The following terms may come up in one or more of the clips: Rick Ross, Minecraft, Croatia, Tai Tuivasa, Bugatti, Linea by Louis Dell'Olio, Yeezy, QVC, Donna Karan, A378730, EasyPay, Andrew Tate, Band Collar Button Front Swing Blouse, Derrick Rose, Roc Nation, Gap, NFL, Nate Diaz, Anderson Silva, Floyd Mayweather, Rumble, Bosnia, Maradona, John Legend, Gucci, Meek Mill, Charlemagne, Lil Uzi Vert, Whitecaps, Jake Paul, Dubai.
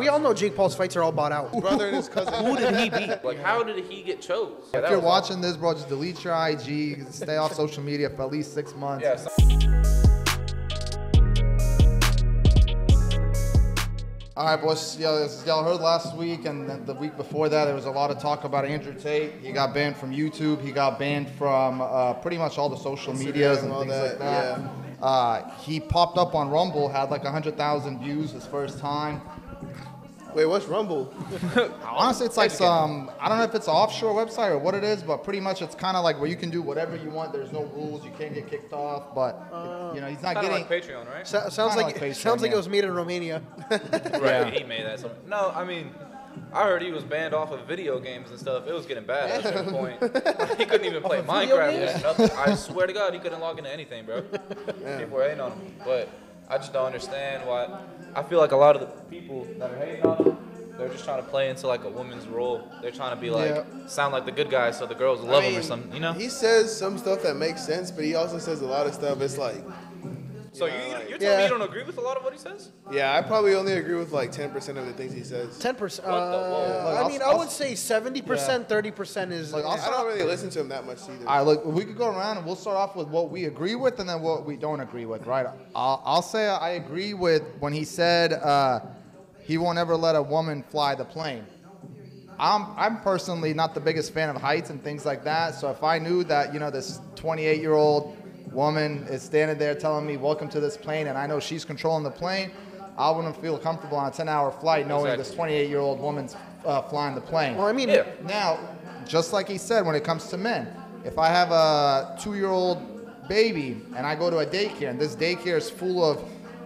We all know Jake Paul's fights are all bought out. His brother and his cousin. Who did he beat? Like, how did he get chose? Yeah, if you're watching this, bro, just delete your IG. Stay off social media for at least 6 months. Yeah, all right, boys. Y'all heard last week and the week before that, there was a lot of talk about Andrew Tate. He got banned from YouTube. He got banned from pretty much all the social medias and all things like that. Yeah. He popped up on Rumble, had like 100,000 views his first time. Wait, what's Rumble? Honestly, it's like some, I don't know if it's an offshore website or what it is, but pretty much it's kind of like where you can do whatever you want. There's no rules. You can't get kicked off, but you know, he's not getting. Like Patreon, right? Sounds like Patreon, yeah. It was made in Romania. Right, he made that. Something. No, I mean, I heard he was banned off of video games and stuff. It was getting bad at a certain point. He couldn't even play Minecraft yet. Nothing. I swear to God, he couldn't log into anything, bro. Yeah. People were hating on him, but I just don't understand why. I feel like a lot of the people that are hating on him, they're just trying to play into like a woman's role. They're trying to be like, sound like the good guy so the girls love him or something, you know? He says some stuff that makes sense, but he also says a lot of stuff it's like... So you're telling me you don't agree with a lot of what he says? Yeah, I probably only agree with like 10% of the things he says. 10%? I mean, I would say 70%, 30% is... Like, I don't really listen to him that much either. All right, look, we could go around and we'll start off with what we agree with and then what we don't agree with, right? I'll say I agree with when he said he won't ever let a woman fly the plane. I'm personally not the biggest fan of heights and things like that, so if I knew that, you know, this 28-year-old... woman is standing there telling me, welcome to this plane, and I know she's controlling the plane, I wouldn't feel comfortable on a 10-hour flight knowing this 28-year-old woman's flying the plane. Well, I mean, now, just like he said, when it comes to men, if I have a 2-year-old baby and I go to a daycare, and this daycare is full of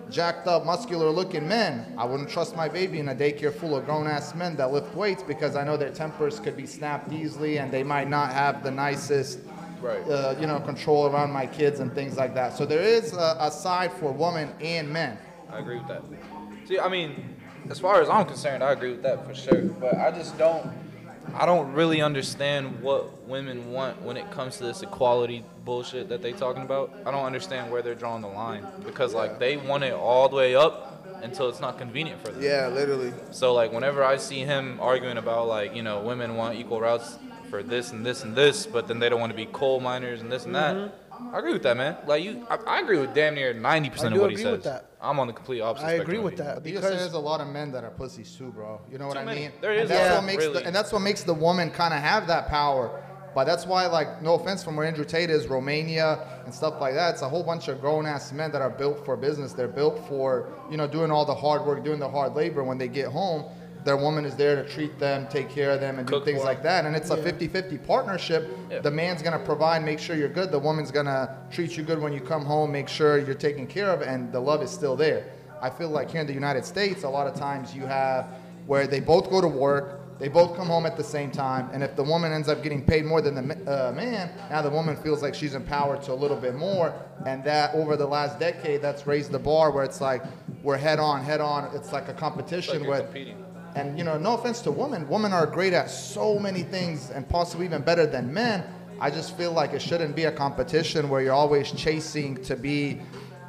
jacked up, muscular-looking men, I wouldn't trust my baby in a daycare full of grown-ass men that lift weights because I know their tempers could be snapped easily and they might not have the nicest... Right. You know, control around my kids and things like that. So there is a side for women and men. I agree with that. See, I mean, as far as I'm concerned, I agree with that for sure. But I just don't, really understand what women want when it comes to this equality bullshit that they're talking about. I don't understand where they're drawing the line because, like, they want it all the way up until it's not convenient for them. Yeah, literally. So, like, whenever I see him arguing about, like, you know, women want equal rights for this and this and this, but then they don't want to be coal miners and this and that. I agree with that, man. Like you, I agree with damn near 90% of what he says. With that. I'm on the complete opposite. I agree with that because there's a lot of men that are pussies too, bro. You know what I mean? There is, and that's what makes and that's what makes the woman kind of have that power. But that's why, like, no offense from where Andrew Tate is, Romania and stuff like that, it's a whole bunch of grown-ass men that are built for business. They're built for, you know, doing all the hard work, doing the hard labor. When they get home, their woman is there to treat them, take care of them, and do things like that. And it's a 50-50 partnership. Yeah. The man's going to provide, make sure you're good. The woman's going to treat you good when you come home, make sure you're taken care of, and the love is still there. I feel like here in the United States, a lot of times you have where they both go to work, they both come home at the same time, and if the woman ends up getting paid more than the man, now the woman feels like she's empowered to a little bit more, and that over the last decade, that's raised the bar where it's like we're head on. It's like a competition competing. And, you know, no offense to women. Women are great at so many things and possibly even better than men. I just feel like it shouldn't be a competition where you're always chasing to be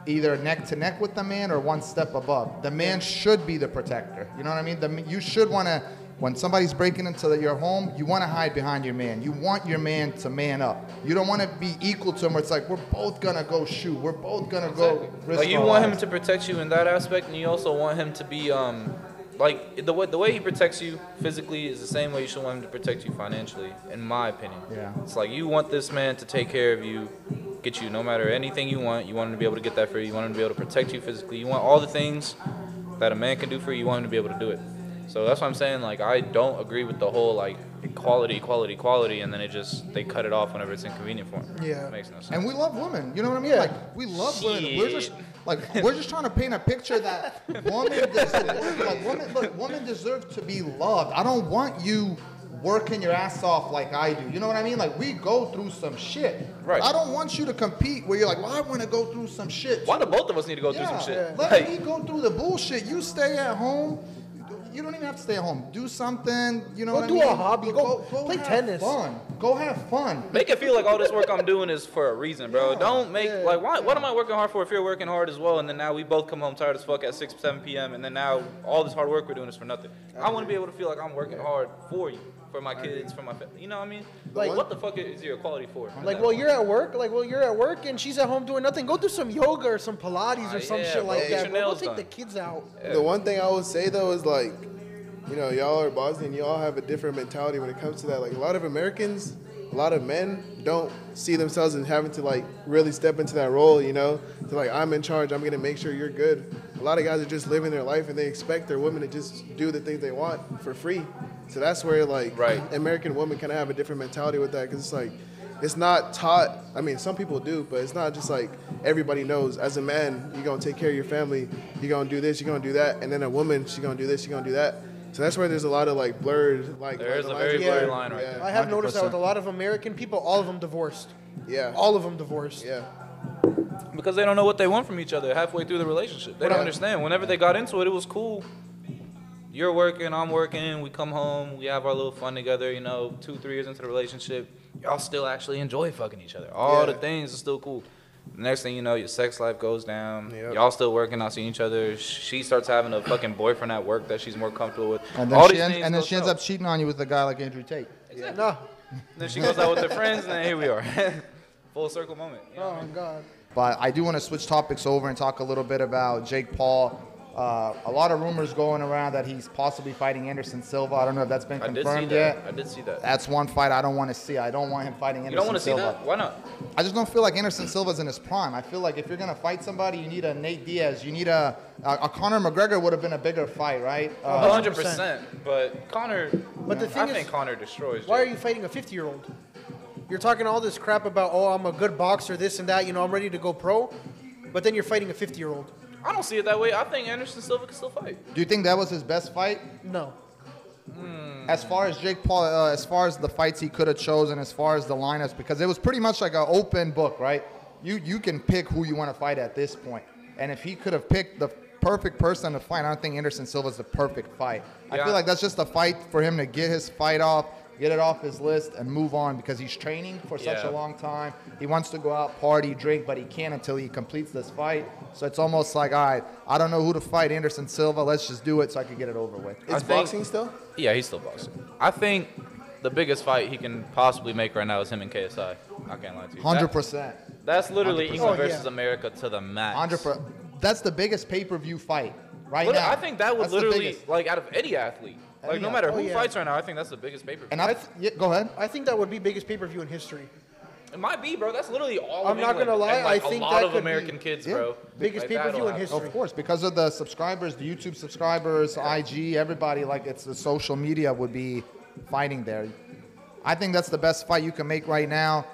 either neck to neck with the man or one step above. The man should be the protector. You know what I mean? You should want to, when somebody's breaking into your home, you want to hide behind your man. You want your man to man up. You don't want to be equal to him where it's like, we're both going to go shoot. We're both going to go risk. Like, you want him to protect you in that aspect, and you also want him to be... Like, the way he protects you physically is the same way you should want him to protect you financially, in my opinion. Yeah. It's like you want this man to take care of you, get you no matter anything you want him to be able to get that for you, you want him to be able to protect you physically, you want all the things that a man can do for you, you want him to be able to do it. So that's what I'm saying, like, I don't agree with the whole, like, equality, and then it just, they cut it off whenever it's inconvenient for them. Yeah. It makes no sense. And we love women, you know what I mean? Yeah. Like, we love women. We're just trying to paint a picture that women deserve to be loved. I don't want you working your ass off like I do. You know what I mean? Like, we go through some shit. Right. I don't want you to compete where you're like, well, I want to go through some shit. Why do both of us need to go through some shit? Let me go through the bullshit. You stay at home. You don't even have to stay at home. Do something. You know what I mean? Go do a hobby. Go play tennis. Fun. Go have fun. Make it feel like all this work I'm doing is for a reason, bro. Yeah, don't make like what am I working hard for if you're working hard as well? And then now we both come home tired as fuck at 6, 7 p.m. And then now all this hard work we're doing is for nothing. I want to be able to feel like I'm working hard for you, for my kids, for my family. You know what I mean? Like what the fuck is your equality for? Like well you're at work. Like well you're at work and she's at home doing nothing. Go do some yoga or some Pilates or some shit like that. Go take the kids out. The one thing I would say though is like, you know, y'all are Bosnian. Y'all have a different mentality when it comes to that. Like a lot of Americans, a lot of men don't see themselves in having to like really step into that role. You know, to like I'm in charge. I'm gonna make sure you're good. A lot of guys are just living their life and they expect their women to just do the things they want for free. So that's where like American women kind of have a different mentality with that because it's like it's not taught. I mean, some people do, but it's not just like everybody knows. As a man, you're gonna take care of your family. You're gonna do this. You're gonna do that. And then a woman, she's gonna do this. She's gonna do that. So that's why there's a lot of like blurred, like there's a very blurry line right there. I have noticed that with a lot of American people, all of them divorced. Yeah. All of them divorced. Yeah. Because they don't know what they want from each other halfway through the relationship. They don't understand. Whenever they got into it, it was cool. You're working, I'm working. We come home, we have our little fun together. You know, 2-3 years into the relationship, y'all still actually enjoy fucking each other. All the things are still cool. Next thing you know, your sex life goes down. Yep. Y'all still working, not seeing each other. She starts having a fucking boyfriend at work that she's more comfortable with. And then she ends up cheating on you with a guy like Andrew Tate. Exactly. Yeah. No. Then she goes out with her friends, and then here we are. Full circle moment. You know I mean? God. But I do want to switch topics over and talk a little bit about Jake Paul. A lot of rumors going around that he's possibly fighting Anderson Silva. I don't know if that's been confirmed yet. I did see that. That's one fight I don't want to see. I don't want him fighting Anderson Silva. You don't want to see that? Why not? I just don't feel like Anderson Silva's in his prime. I feel like if you're going to fight somebody, you need a Nate Diaz. You need a Conor McGregor would have been a bigger fight, right? 100%. But Conor, but the thing is, I think Conor destroys Jake. Why are you fighting a 50-year-old? You're talking all this crap about, oh, I'm a good boxer, this and that. You know, I'm ready to go pro. But then you're fighting a 50-year-old. I don't see it that way. I think Anderson Silva can still fight. Do you think that was his best fight? No. As far as Jake Paul, as far as the fights he could have chosen, as far as the lineups, because it was pretty much like an open book, right? You can pick who you want to fight at this point. And if he could have picked the perfect person to fight, I don't think Anderson Silva's the perfect fight. Yeah. I feel like that's just a fight for him to get his fight off, get it off his list, and move on because he's training for such a long time. He wants to go out, party, drink, but he can't until he completes this fight. So it's almost like, all right, I don't know who to fight, Anderson Silva. Let's just do it so I can get it over with. Is boxing still? Yeah, he's still boxing. I think the biggest fight he can possibly make right now is him and KSI. I can't lie to you. 100%. That's literally 100%. England versus America to the max. 100%. That's the biggest pay-per-view fight right now. I think that would literally, like, out of any athlete. Like, no matter who fights right now, I think that's the biggest pay-per-view. And go ahead. I think that would be biggest pay-per-view in history. It might be, bro. That's literally all I'm not going to lie. I think a lot of American kids, bro. Biggest pay-per-view in history. Of course, because of the subscribers, the YouTube subscribers, IG, everybody, like, it's the social media would be fighting there. I think that's the best fight you can make right now.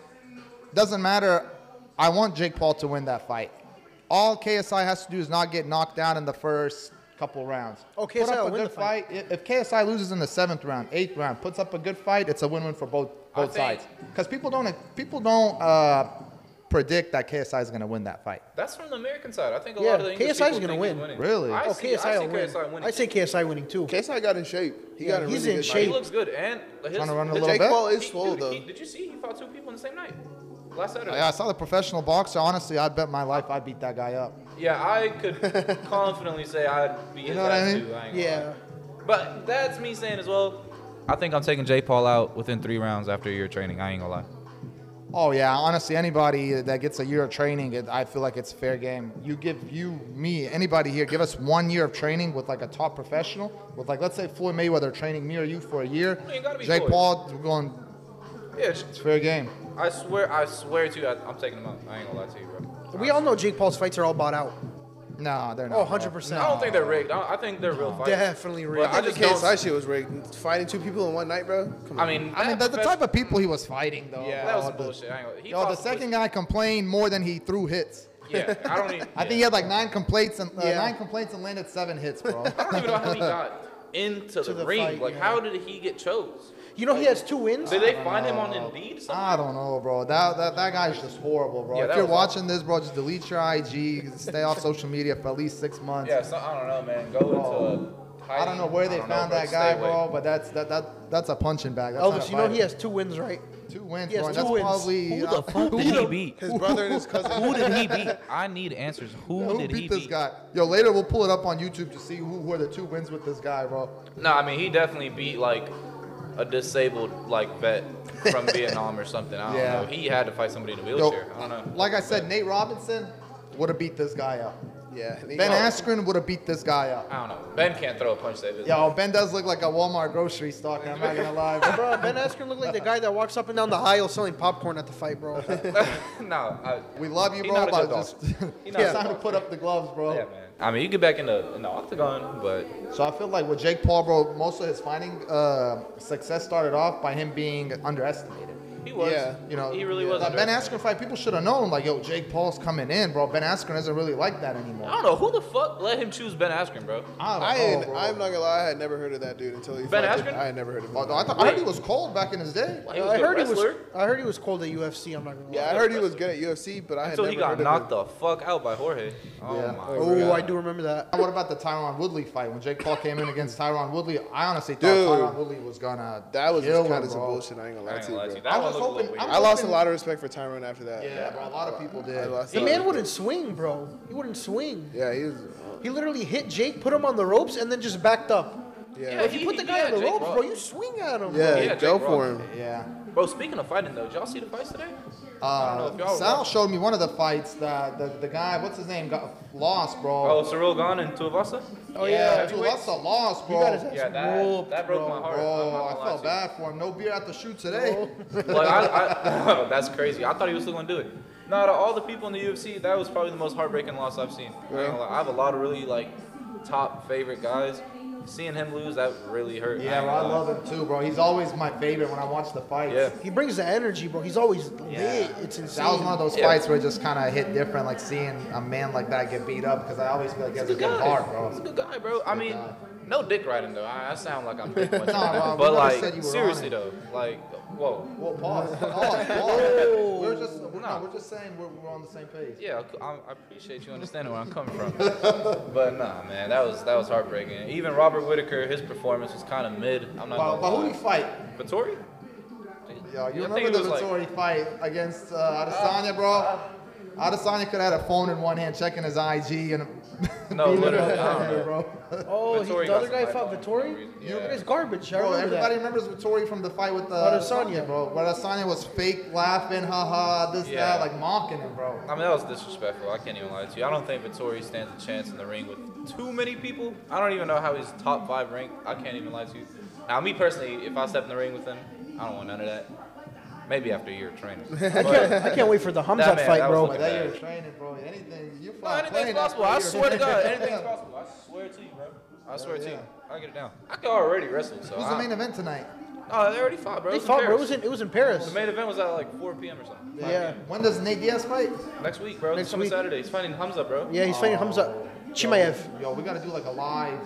Doesn't matter. I want Jake Paul to win that fight. All KSI has to do is not get knocked down in the first couple rounds. Oh, KSI put up a good fight. If KSI loses in the 7th round, 8th round, puts up a good fight, it's a win-win for both sides. Because people don't predict that KSI is going to win that fight. That's from the American side. I think a lot of the English KSI is going to win. Really? I say KSI winning too. KSI got in shape. He's really in shape. He looks good. And Jake Paul is slow though. Did you see he fought 2 people on the same night? Last Saturday. Yeah, I saw the professional boxer. Honestly, I bet my life I beat that guy up. Yeah, I could confidently say I'd beat his ass too. Yeah. But that's me saying as well, I think I'm taking Jake Paul out within 3 rounds after a year of training. I ain't gonna lie. Oh, yeah. Honestly, anybody that gets a year of training, I feel like it's fair game. Me, anybody here, give us 1 year of training with like a top professional. With like, let's say Floyd Mayweather training me or you for a year. You gotta be Jake Paul going... Yeah, it's fair game. I swear to you, I'm taking him out. I ain't gonna lie to you, bro. We all know Jake Paul's fights are all bought out. No, they're not. Oh, 100%. No. I don't think they're rigged. I think they're real fights. Definitely rigged. But I just can't say shit was rigged. Fighting 2 people in 1 night, bro? Come on. I mean, that's the type of people he was fighting, though. Yeah, that was some bullshit. The second guy complained more than he threw hits. Yeah, I don't even. I think he had like 9 complaints and 9 complaints and landed 7 hits, bro. I don't even know how he got into the ring. Fight, like, how did he get chose? You know he has 2 wins? Did they find him on Indeed? Somewhere? I don't know, bro. That guy's just horrible, bro. Yeah, if you're watching this, bro, just delete your IG. Stay off social media for at least 6 months. Yeah, I don't know, man. Go into a hiding. I don't know where they found that guy, bro, but that's a punching bag. Elvis, you know he has 2 wins, right? 2 wins, bro. That's probably who the fuck did he beat? His brother and his cousin. Who did he beat? I need answers. Who did he beat? Who beat this guy? Yo, later we'll pull it up on YouTube to see who were the 2 wins with this guy, bro. No, I mean he definitely beat like a disabled like vet from Vietnam or something. I don't know. He had to fight somebody in a wheelchair. Yo, I don't know. Like I said, Nate Robinson would have beat this guy up. Yeah. Ben Askren would have beat this guy up. I don't know. Ben can't throw a punch that Yo, life. Ben does look like a Walmart grocery stalker. I'm not going to lie. Bro, Ben Askren looked like the guy that walks up and down the aisle selling popcorn at the fight, bro. We love you, bro. But it's time to put up the gloves, bro. Yeah, man. I mean, you get back in the octagon, but... So I feel like with Jake Paul, bro, most of his fighting success started off by him being underestimated. He was. Yeah. You know, he really was. That Ben Askren fight, people should have known, like, yo, Jake Paul's coming in, bro. Ben Askren isn't really like that anymore. I don't know. Who the fuck let him choose Ben Askren, bro? I don't know, bro. I'm not going to lie. I had never heard of that dude until he Ben Askren? I had never heard of him. Oh, no, I heard he was cold back in his day. Well, I heard he was cold at UFC. I'm not going to lie. Yeah, I heard he was good at UFC, but I had never heard of him. Until he got knocked the fuck out by Jorge. Oh, yeah. My God. I do remember that. What about the Tyron Woodley fight? When Jake Paul came in against Tyron Woodley, I honestly thought Tyron Woodley was going to That was just kind of some bullshit. I ain't going to lie to you, bro. I lost a lot of respect for Tyron after that. Yeah, bro, a lot of people did. The man wouldn't swing, bro. He wouldn't swing. Yeah, he was. He literally hit Jake, put him on the ropes, and then just backed up. Yeah. If you put the guy on the ropes, bro, you swing at him. Yeah, go for him. Yeah. Bro, speaking of fighting, though, did y'all see the fights today? Sal showed me one of the fights that the guy, what's his name, got lost, bro. Oh, Cyril Gone and Tuivasa? Oh, yeah. Tuivasa lost, bro. Yeah, that broke my heart. Bro, I felt bad for him. No beer at the shoot today. Like, that's crazy. I thought he was still going to do it. No, out of all the people in the UFC, that was probably the most heartbreaking loss I've seen. Yeah. I have a lot of really, like, top favorite guys. Seeing him lose, that really hurt. Yeah, I love him too, bro. He's always my favorite when I watch the fights. Yeah. He brings the energy, bro. He's always lit. It's insane. That was one of those fights where it just kind of hit different, like seeing a man like that get beat up, because I always feel like he has a good heart, bro. He's a good guy, bro. I mean, no dick riding, though. I sound like I'm dick watching. But, like, seriously, though. Like, whoa. Well, pause. We're just saying we're on the same page. Yeah, I appreciate you understanding where I'm coming from. But, nah, man, that was heartbreaking. Even Robert Whittaker, his performance was kind of mid. I'm not going to lie. But who did he fight? Vittori? Yeah, you remember the Vittori fight against Adesanya, bro? Adesanya could have had a phone in one hand, checking his IG, and no, literally, bro. Oh, the other guy fought Vettori. You remember his garbage, bro. Everybody remembers Vettori from the fight with Adesanya, bro. But Adesanya was fake laughing, haha, this, that, like mocking him, bro. I mean, that was disrespectful. I can't even lie to you. I don't think Vettori stands a chance in the ring with too many people. I don't even know how he's top 5 ranked. I can't even lie to you. Now, me personally, if I step in the ring with him, I don't want none of that. Maybe after a year of training. I can't wait for the Hamza fight, bro. That year of training, bro. Anything's possible. I swear to God, anything's possible. I swear to you, bro. I swear to you. I'll get it down. I can already wrestle. So who's the main event tonight? Oh, they already fought, bro. They fought, bro. It was in Paris. The main event was at like 4 p.m. or something. Yeah. When does Nate Diaz fight? Next week, bro. Next week. Saturday. He's fighting Hamza, bro. Yeah, he's fighting Hamza. Chimaev. Yo, we gotta do like a live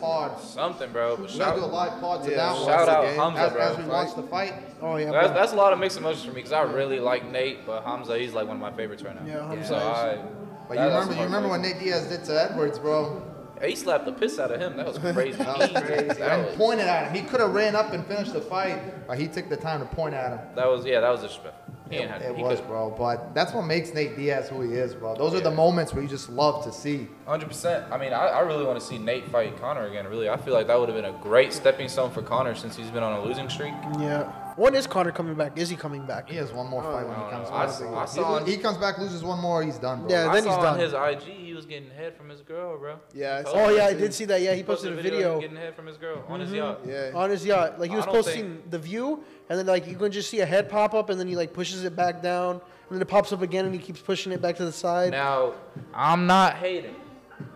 pod. Something, bro. We gotta do a live pod to that one. Shout out Hamza, bro. As we watch the fight. Oh, yeah. That's a lot of mixed emotions for me, because I really like Nate, but Hamza, he's like one of my favorites right now. Yeah, Hamza. So but you remember what Nate Diaz did to Edwards, bro? Yeah, he slapped the piss out of him. That was crazy. And pointed at him. He could have ran up and finished the fight, but he took the time to point at him. That was disrespectful. It was, bro. But that's what makes Nate Diaz who he is, bro. Those are the moments where you just love to see. 100%. I mean, I really want to see Nate fight Conor again, really. I feel like that would have been a great stepping stone for Conor since he's been on a losing streak. Yeah. When is Conor coming back? Is he coming back? He has one more fight when he comes back. He comes back, loses one more, he's done, bro. Yeah, then he's done. On his IG, he was getting head from his girl, bro. Yeah. I did see that. Yeah, he posted a video. Getting head from his girl on his yacht. Yeah. On his yacht. Like, he was posting The View, and then, like, you can just see a head pop up, and then he, like, pushes it back down, and then it pops up again, and he keeps pushing it back to the side. Now, I'm not hating,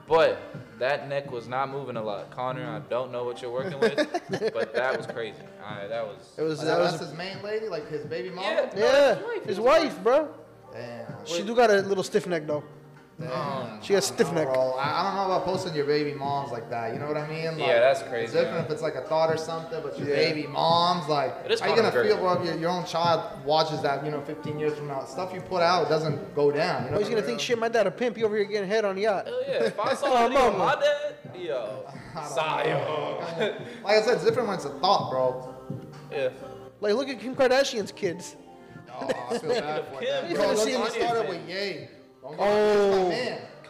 but that neck was not moving a lot. Conor, I don't know what you're working with, but that was crazy. That was his main lady, like his baby mom? Yeah, his wife, bro. Damn. She do got a little stiff neck, though. Damn. She has stiff neck. Bro. I don't know about posting your baby moms like that. You know what I mean? Like, that's crazy. It's different if it's like a thought or something, but your baby mom's like, how are you going to feel, bro, if your own child watches that, you know, 15 years from now? Stuff you put out doesn't go down. You know, he's going to think, shit, my dad a pimp. You over here getting head on the yacht. Hell yeah. If I saw a video of my dad, Yo. Sire. Like I said, it's different when it's a thought, bro. Yeah. Like, look at Kim Kardashian's kids. Oh, I feel bad for that. Bro, let's start with Ye. Oh.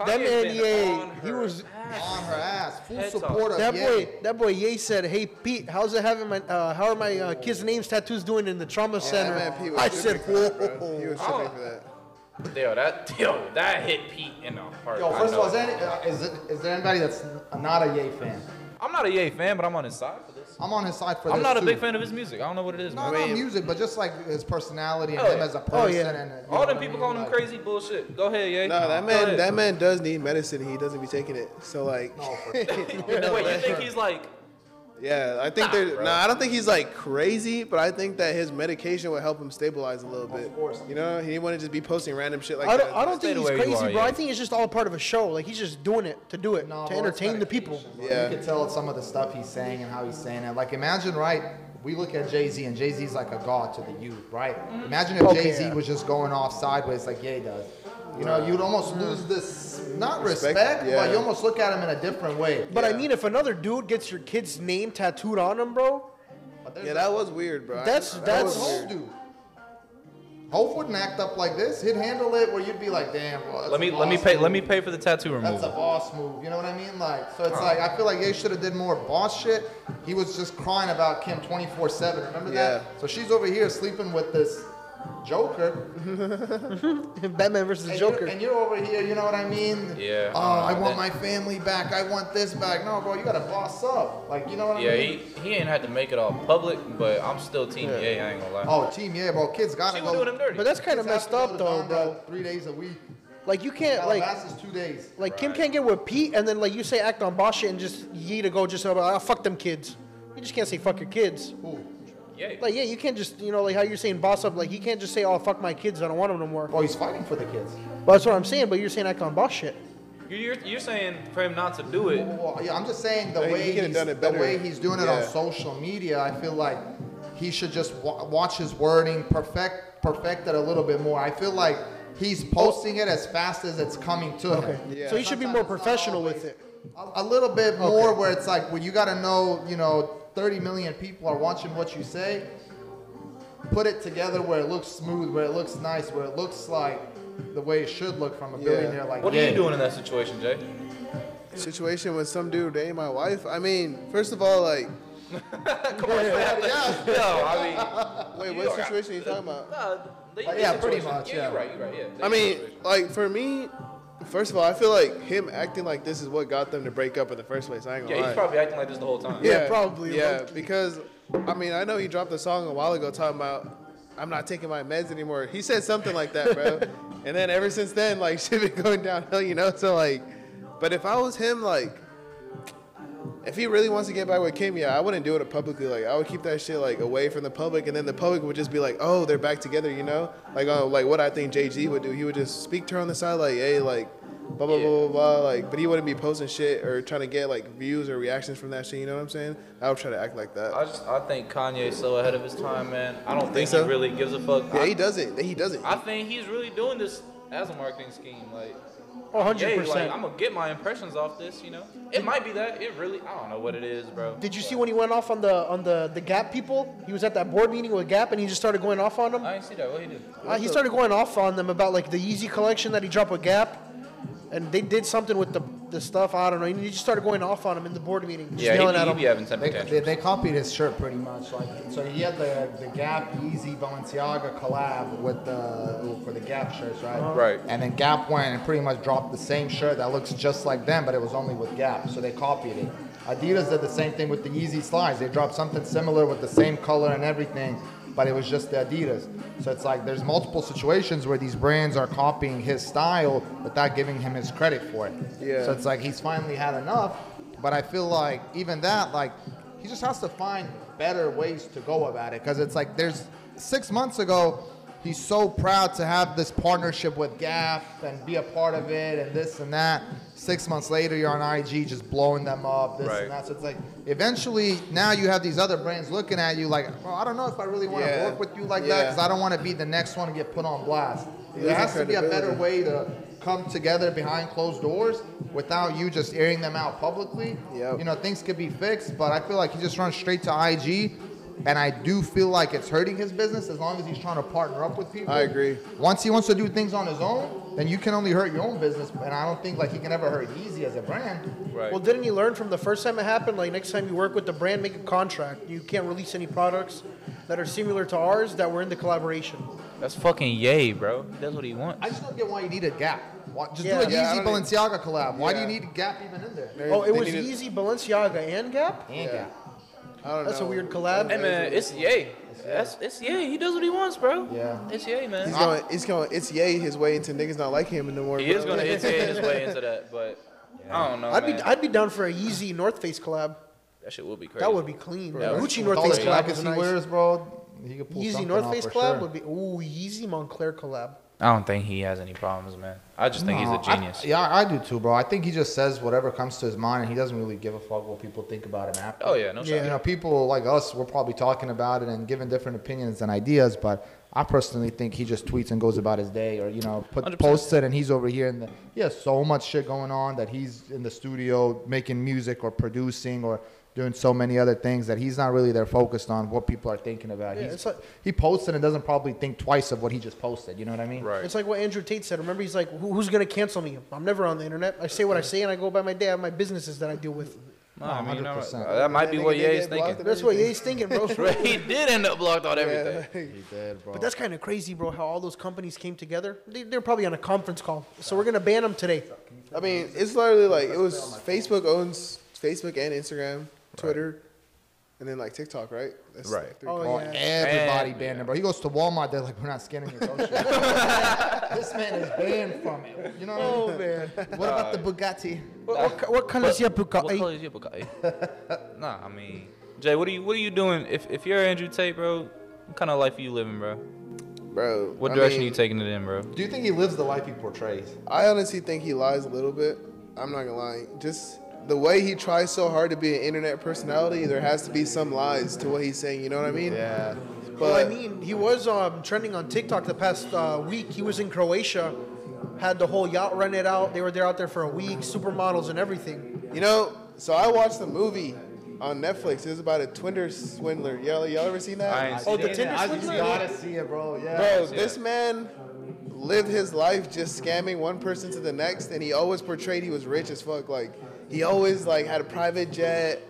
That man, Ye, he was on her ass. Full support of Ye. That boy, Ye said, "Hey Pete, how's it having my? How are my kids' names tattoos doing in the trauma center?" Man, I said, "Whoa!" He was tripping for that. Yo, that hit Pete in the heart. Yo, first of all, is there anybody that's not a Ye fan? I'm not a Ye fan, but I'm on his side for this. I'm on his side for this. I'm not a big fan of his music. I don't know what it is, man. Not music, but just like his personality and him as a person. And all them people calling him crazy bullshit. Go ahead, Ye. No, that man does need medicine. He doesn't be taking it. So like, wait, you think he's like? Yeah, I think I don't think he's like crazy, but I think that his medication would help him stabilize a little bit. Of course. You know, he wouldn't just be posting random shit like that. I don't think he's crazy, bro. I think it's just all part of a show. Like, he's just doing it to do it, to entertain the people. Yeah. You can tell some of the stuff he's saying and how he's saying it. Like, imagine, right, we look at Jay-Z, and Jay-Z's like a god to the youth, right? Imagine if Jay-Z was just going off sideways like Ye does. You know, you'd almost lose this, not respect, but you almost look at him in a different way. But I mean, if another dude gets your kid's name tattooed on him, bro. Yeah, that was weird, bro. That's Hope, dude. Hope wouldn't act up like this. He'd handle it where you'd be like, damn, bro. That's let me pay for the tattoo removal. That's a boss move. You know what I mean? Like, so it's like I feel like Ye should have did more boss shit. He was just crying about Kim 24/7. Remember that? So she's over here sleeping with this Joker. Batman versus Joker. And you're over here, you know what I mean? Yeah. I want my family back. I want this back. No, bro, you gotta boss up. Like, you know what I mean? Yeah, he ain't had to make it all public, but I'm still Team Ye, I ain't gonna lie. Oh, Team Ye, bro. Kids gotta go. She was doing him dirty. But that's kind of messed up, though, bro. 3 days a week. Like, you can't, like, Calabasas 2 days. Like, Kim can't get with Pete, and then, like, you say act on boss shit and just Ye to go just, fuck them kids. You just can't say fuck your kids. Ooh. Like, yeah, you can't just, you know, like how you're saying boss up, like, he can't just say, oh, fuck my kids, I don't want them no more. Oh, he's fighting for the kids. Well, that's what I'm saying, but you're saying I can't boss shit. You're saying for him not to do it. Well, yeah, I'm just saying the way he's doing it on social media, I feel like he should just watch his wording, perfect it a little bit more. I feel like he's posting it as fast as it's coming to him. Yeah. So he should be more professional with it. A little bit more where it's like, well, you got to know, you know, 30 million people are watching what you say. Put it together where it looks smooth, where it looks nice, where it looks like the way it should look from a billionaire like What are you doing in that situation, Jay? Situation with some dude dating my wife? I mean, first of all, like... Wait, what situation are you talking about? Pretty much. Yeah, you're right. Yeah. I mean, like, for me... First of all, I feel like him acting like this is what got them to break up in the first place. I ain't gonna lie. Yeah, he's probably acting like this the whole time. Yeah, probably. Yeah, because, I mean, I know he dropped a song a while ago talking about, I'm not taking my meds anymore. He said something like that, bro. And then ever since then, like, shit been going downhill, you know? So, like, but if I was him, like, if he really wants to get back with Kim, yeah, I wouldn't do it publicly. Like, I would keep that shit, like, away from the public, and then the public would just be like, oh, they're back together, you know? Like, like what I think Jay-Z would do. He would just speak to her on the side, like, hey, like, blah, blah, blah, blah, blah. Like, but he wouldn't be posting shit or trying to get, like, views or reactions from that shit, you know what I'm saying? I would try to act like that. I think Kanye's so ahead of his time, man. I don't think so? He really gives a fuck. Yeah, he doesn't. I think he's really doing this as a marketing scheme, like... 100%. Like, I'm going to get my impressions off this, you know? It might be that. It really, I don't know what it is, bro. Did you see when he went off on the Gap people? He was at that board meeting with Gap, and he just started going off on them. I didn't see that. What did he do? He started going off on them about, like, the Yeezy collection that he dropped with Gap. And they did something with the stuff. I don't know. He just started going off on him in the board meeting. Just yelling at him. Be having some they copied his shirt pretty much. Like, so he had the Gap, Yeezy, Balenciaga collab with for the Gap shirts, right? Right. And then Gap went and pretty much dropped the same shirt that looks just like them, but it was only with Gap. So they copied it. Adidas did the same thing with the Yeezy slides. They dropped something similar with the same color and everything, but it was just the Adidas. So it's like there's multiple situations where these brands are copying his style without giving him his credit for it. Yeah. So it's like he's finally had enough, but I feel like even that, like, he just has to find better ways to go about it, because it's like there's 6 months ago, he's so proud to have this partnership with Gap and be a part of it and this and that. 6 months later, you're on IG just blowing them up, this and that. So it's like, eventually, now you have these other brands looking at you like, well, I don't know if I really want to work with you like that, because I don't want to be the next one to get put on blast. There has to be a better way to come together behind closed doors without you just airing them out publicly. Yep. You know, things could be fixed, but I feel like he just runs straight to IG, and I do feel like it's hurting his business as long as he's trying to partner up with people. I agree. Once he wants to do things on his own, then you can only hurt your own business, and I don't think like he can ever hurt Yeezy as a brand. Right. Well, didn't he learn from the first time it happened? Like, next time you work with the brand, make a contract. You can't release any products that are similar to ours that were in the collaboration. That's fucking yay, bro. That's what he wants. I just don't get why you need a Gap. Why, just do a Yeezy Balenciaga collab. Why do you need Gap even in there? They're, oh, it was Yeezy, Balenciaga, and Gap? And Gap. I don't know. That's a weird collab. Hey, man, it's yay. It's yay. He does what he wants, bro. Yeah. It's yay, man. It's yay his way into niggas not like him anymore. He is going to it's yay his way into that, but I don't know, I'd be down for a Yeezy North Face collab. That shit would be crazy. That would be clean. Bro. Gucci North Face collab is nice. Wears, bro. He could pull Yeezy North Face collab would be, ooh, Yeezy Montclair collab. I don't think he has any problems, man. I just think he's a genius. I do too, bro. I think he just says whatever comes to his mind, and he doesn't really give a fuck what people think about him after. Oh, yeah, no shit. You know, people like us, we're probably talking about it and giving different opinions and ideas, but I personally think he just tweets and goes about his day, or, you know, posts it, and he's over here, and he has so much shit going on that he's in the studio making music or producing or doing so many other things that he's not really there focused on what people are thinking about. Yeah, it's like, he posted and doesn't probably think twice of what he just posted. You know what I mean? Right. It's like what Andrew Tate said. Remember, he's like, who's going to cancel me? I'm never on the internet. I say what I say, and I go by my day. I have my businesses that I deal with. No, I mean, 100%. That might be what Ye's thinking. That's what Ye's thinking, bro. He did end up blocked on everything. He did, bro. But that's kind of crazy, bro, how all those companies came together. They're probably on a conference call. So we're going to ban them today. I mean, it's literally like it was Facebook owns Facebook and Instagram. Twitter, and then like TikTok, right? That's right. Everybody banned him, bro. He goes to Walmart, they're like, we're not scanning your social. This man is banned from it. You know what I mean? Man. What about the Bugatti? What color is your Bugatti? What color is your Bugatti? Nah, I mean, Jay, what are you doing? If you're Andrew Tate, bro, what kind of life are you living, bro? Bro, what direction are you taking it in, bro? Do you think he lives the life he portrays? I honestly think he lies a little bit. I'm not gonna lie. Just the way he tries so hard to be an internet personality, there has to be some lies to what he's saying. You know what I mean? Yeah. But well, I mean, he was trending on TikTok the past week. He was in Croatia, had the whole yacht rented out. They were out there for a week, supermodels and everything. You know, so I watched the movie on Netflix. It was about a Tinder swindler. Y'all ever seen that? The Tinder swindler? You gotta see it, bro. Yeah. Bro, this man lived his life just scamming one person to the next, and he always portrayed he was rich as fuck. Like, he always like had a private jet,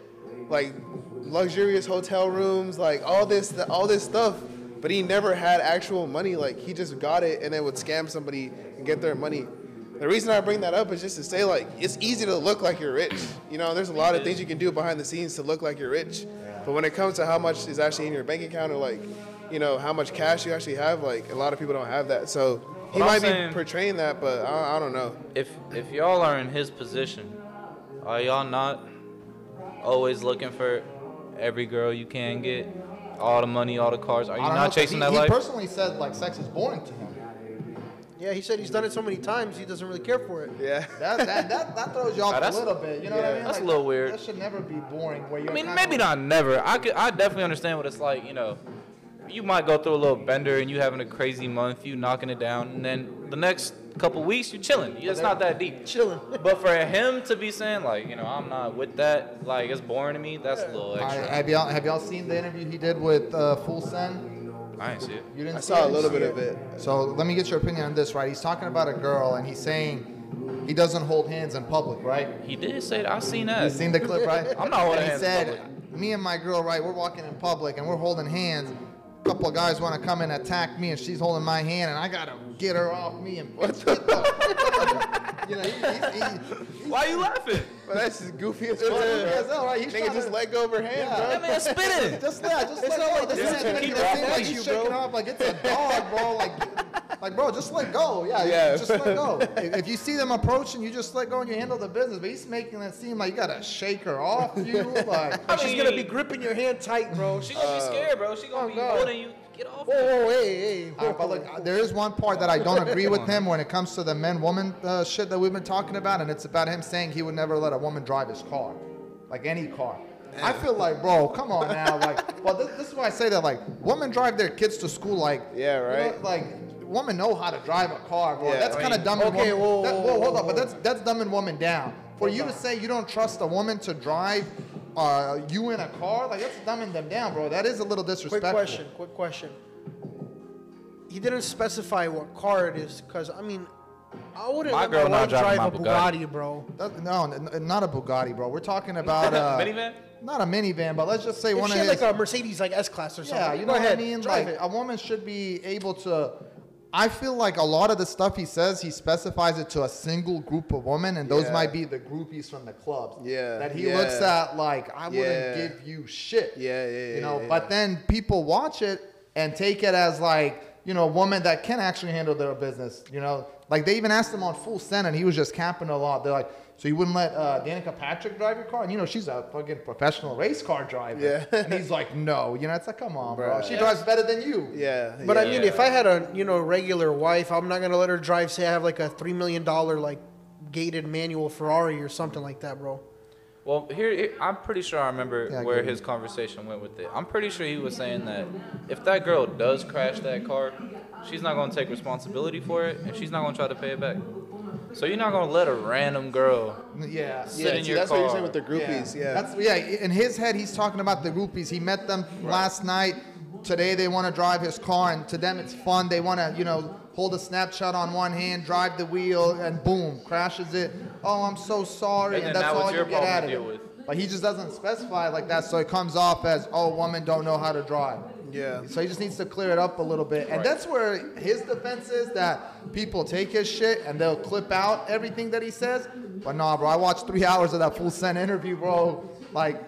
like luxurious hotel rooms, like all this stuff. But he never had actual money. Like, he just got it and then would scam somebody and get their money. The reason I bring that up is just to say, like, it's easy to look like you're rich. You know, there's a lot of things you can do behind the scenes to look like you're rich. But when it comes to how much is actually in your bank account, or like, you know, how much cash you actually have, like, a lot of people don't have that. So he might be portraying that, but I don't know. If y'all are in his position, are y'all not always looking for every girl you can get, all the money, all the cars? Are you not chasing that life? He personally said, like, sex is boring to him. Yeah, he said he's done it so many times, he doesn't really care for it. Yeah. That throws you off a little bit, you know what I mean? That's like, a little weird. That should never be boring. Where you're, I mean, maybe not never. I definitely understand what it's like, you know. You might go through a little bender and you having a crazy month, you knocking it down, and then the next couple weeks you're chilling. It's not that deep. Chilling. But for him to be saying, like, you know, I'm not with that, like, it's boring to me, that's a little extra. Have y'all seen the interview he did with Full Send? I didn't see it. You didn't I see saw it? A little bit of it. So let me get your opinion on this, right? He's talking about a girl and he's saying he doesn't hold hands in public, right? He did say that. I seen that. You seen the clip, right? I'm not holding hands in public. He said, me and my girl, right, we're walking in public and we're holding hands. A couple of guys want to come and attack me, and she's holding my hand, and I gotta get her off me. And what the fuck? You know, why are you laughing? Well, that's just goofy as fuck. Right? Nigga just let go of her hand, bro. That man's spinning. Just let go. This is keep like you, bro. Shaking off like it's a dog, bro. Like, bro, just let go. Yeah. Just let go. If you see them approaching, you just let go and you handle the business. But he's making it seem like you gotta shake her off you. Like, I mean, she's gonna be gripping your hand tight, bro. She's gonna be scared, bro. She's gonna be holding you. Get off. Hey. But look, there is one part that I don't agree with him when it comes to the men-woman shit that we've been talking about, and it's about him saying he would never let a woman drive his car, like any car. I feel like, bro, come on now. Like, well, this is why I say that. Like, women drive their kids to school. Like, yeah, right. You know, like. women know how to drive a car, bro. Yeah, that's kind of dumbing women. Whoa, hold up. But that's dumbing women down. For you to say you don't trust a woman to drive you in a car, like that's dumbing them down, bro. That is a little disrespectful. Quick question. He didn't specify what car it is, because I mean, I wouldn't let my wife drive a Bugatti, bro. No, not a Bugatti, bro. We're talking about minivan. Not a minivan, but let's just say one of his... like a Mercedes, like S-Class or something. Yeah, you know what I mean? Like, a woman should be able to... I feel like a lot of the stuff he says, he specifies it to a single group of women, and those might be the groupies from the clubs. Yeah. That he looks at like, I wouldn't give you shit. You know, but then people watch it and take it as like, you know, a woman that can actually handle their business, you know? Like, they even asked him on Full Send, and he was just capping a lot. They're like... So you wouldn't let Danica Patrick drive your car? And, you know, she's a fucking professional race car driver. Yeah. And he's like, no. You know, it's like, come on, bro. She drives better than you. Yeah. But, I mean, if I had a, you know, regular wife, I'm not going to let her drive, say I have, like, a $3 million, like, gated manual Ferrari or something like that, bro. Well, here, I'm pretty sure I remember where his conversation went with it. I'm pretty sure he was saying that if that girl does crash that car, she's not going to take responsibility for it, and she's not going to try to pay it back. So you're not gonna let a random girl sit in your car. That's what you're saying with the groupies. Yeah. In his head, he's talking about the groupies. He met them last night. Today they want to drive his car, and to them it's fun. They want to, you know, hold a snapshot on one hand, drive the wheel, and boom, crashes it. Oh, I'm so sorry, and that's all you get out of it. But he just doesn't specify like that, so it comes off as, oh, women don't know how to drive. Yeah. So he just needs to clear it up a little bit. And that's where his defense is, that people take his shit and they'll clip out everything that he says. But nah, bro, I watched 3 hours of that Full Send interview, bro. Like,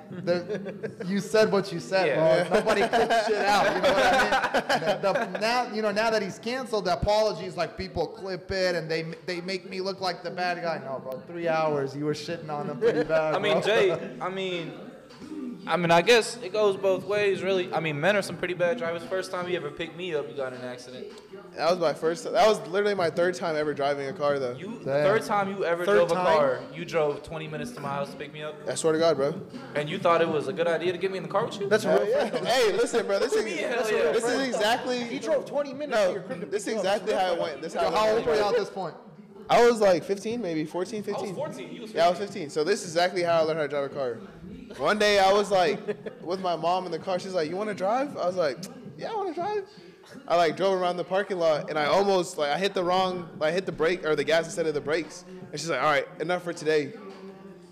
you said what you said, bro. Nobody clips shit out. You know what I mean? Now that he's canceled, the apologies, like, people clip it and they make me look like the bad guy. No, bro, 3 hours, you were shitting on him pretty bad. I mean, I guess it goes both ways, really. I mean, men are some pretty bad drivers. First time you ever picked me up, you got in an accident. That was my first time. That was literally my third time ever driving a car, though. The third time you ever drove a car, you drove 20 minutes to my house to pick me up? I swear to God, bro. And you thought it was a good idea to get me in the car with you? That's real. Hey, listen, bro. This is exactly... You drove 20 minutes to your crib to pick This is exactly how it went. This how old were you at this point? I was like 15, maybe 14, 15. I was 14. You was 15. Yeah, I was 15. So this is exactly how I learned how to drive a car. One day I was like with my mom in the car. She's like, "You want to drive?" I was like, "Yeah, I want to drive." I like drove around the parking lot and I almost like I hit the brake or the gas instead of the brakes. And she's like, "All right, enough for today."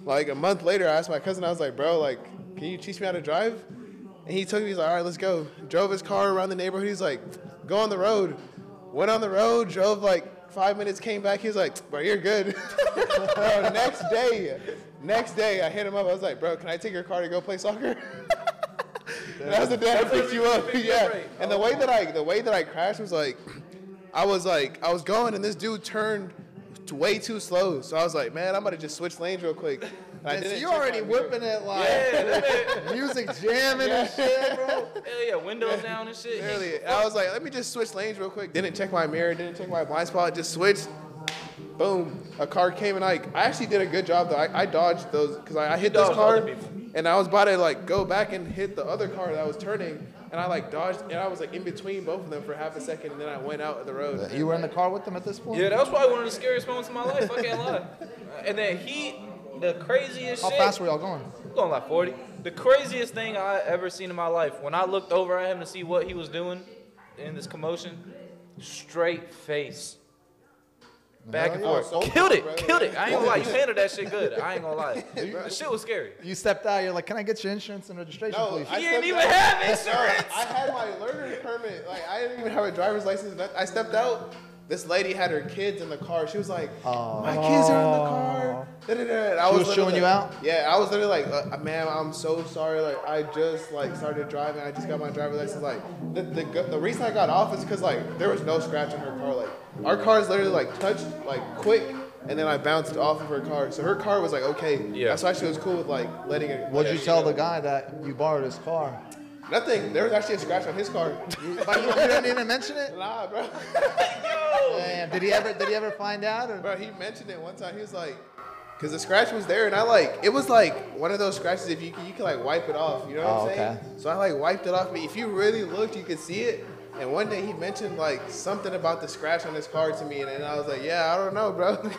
Like a month later, I asked my cousin. I was like, "Bro, like, can you teach me how to drive?" And he took me. He's like, "All right, let's go." Drove his car around the neighborhood. He's like, "Go on the road." Went on the road. Drove like 5 minutes. Came back. He was like, "Bro, you're good." Bro, next day, I hit him up. I was like, "Bro, can I take your car to go play soccer?" And that was the day I picked you up. Yeah. And the way that I crashed was like, I was going, and this dude turned way too slow. So I was like, "Man, I'm about to just switch lanes real quick." So you're already whipping it, like music jamming and shit, bro. Hell yeah, windows down and shit. Really? I was like, "Let me just switch lanes real quick." Didn't check my mirror. Didn't check my blind spot. Just switched. Boom, a car came, and I actually did a good job, though. I dodged those, because I hit this car, and I was about to, like, go back and hit the other car that was turning, and I, like, dodged, and I was, like, in between both of them for half a second, and then I went out of the road. You were in the car with them at this point? Yeah, that was probably one of the scariest moments of my life, I can't lie. And then the craziest shit. How fast were y'all going? Going like 40. The craziest thing I ever seen in my life, when I looked over at him to see what he was doing in this commotion, straight face. Back and forth. So killed it. I ain't gonna lie. You handled that shit good. I ain't gonna lie. The shit was scary. You stepped out. You're like, "Can I get your insurance and registration, please?" He didn't even have insurance. I had my learner's permit. Like, I didn't even have a driver's license. I stepped out. This lady had her kids in the car. She was like, "My kids are in the car." I was showing you out? Yeah, I was literally like, "Ma'am, I'm so sorry. Like, I just, like, started driving. I just got my driver's license." Like, the reason I got off is because, like, there was no scratch on her car. Like, our cars literally, like, touched, like, quick, and then I bounced off of her car. So her car was, like, okay. Yeah. That's why she was cool with, like, letting it. What'd you tell the guy that you borrowed his car? Nothing. There was actually a scratch on his car. But you didn't even mention it? Nah, bro. Yo. Damn. Did he ever find out? Or? Bro, he mentioned it one time. He was like, because the scratch was there, and I like, it was like one of those scratches. If you can like wipe it off, you know what I'm saying? Okay. So I like wiped it off. But if you really looked, you could see it. And one day he mentioned like something about the scratch on his car to me, and I was like, yeah, I don't know, bro. Cause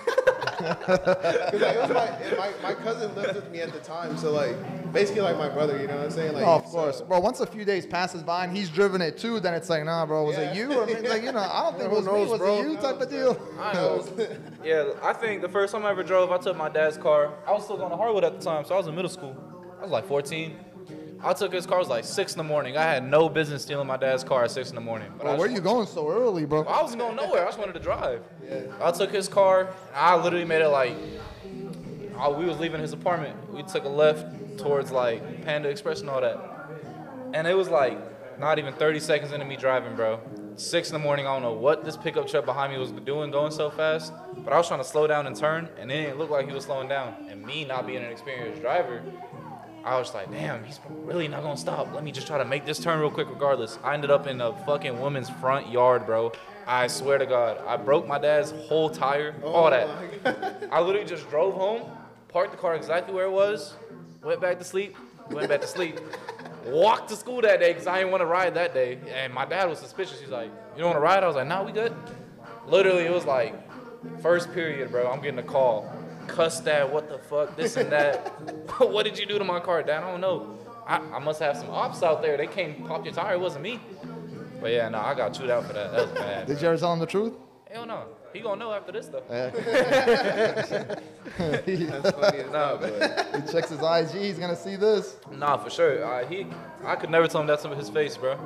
like, it was my cousin lived with me at the time, so like basically like my brother, you know what I'm saying? Like, oh, of course, so. Bro. Once a few days passes by and he's driven it too, then it's like, nah, bro, was it you? Or yeah. Like, you know, I don't think it was me. Was it you? Type of deal. I know. Yeah, I think the first time I ever drove, I took my dad's car. I was still going to Harwood at the time, so I was in middle school. I was like 14. I took his car, it was like 6 in the morning. I had no business stealing my dad's car at 6 in the morning. But bro, where are you going so early, bro? I wasn't going nowhere. I just wanted to drive. Yeah. I took his car. And I literally made it like, we was leaving his apartment. We took a left towards like Panda Express and all that. And it was like not even 30 seconds into me driving, bro. 6 in the morning, I don't know what this pickup truck behind me was doing, going so fast. But I was trying to slow down and turn, and it didn't look like he was slowing down. And me not being an experienced driver, I was like, damn, he's really not gonna stop. Let me just try to make this turn real quick regardless. I ended up in a fucking woman's front yard, bro. I swear to God. I broke my dad's whole tire, all that. I literally just drove home, parked the car exactly where it was, went back to sleep, walked to school that day because I didn't want to ride that day. And my dad was suspicious. He's like, you don't want to ride? I was like, nah, we good. Literally, it was like first period, bro. I'm getting a call. Cuss that, what the fuck, this and that. What did you do to my car, Dad? I don't know. I must have some ops out there. They came and popped your tire. It wasn't me. But yeah, no, I got chewed out for that. That was bad. Did you ever tell him the truth? Hell no. He gonna know after this though. Yeah. That's funny as hell, but he checks his IG. He's gonna see this. Nah, for sure. I could never tell him that's his face, bro.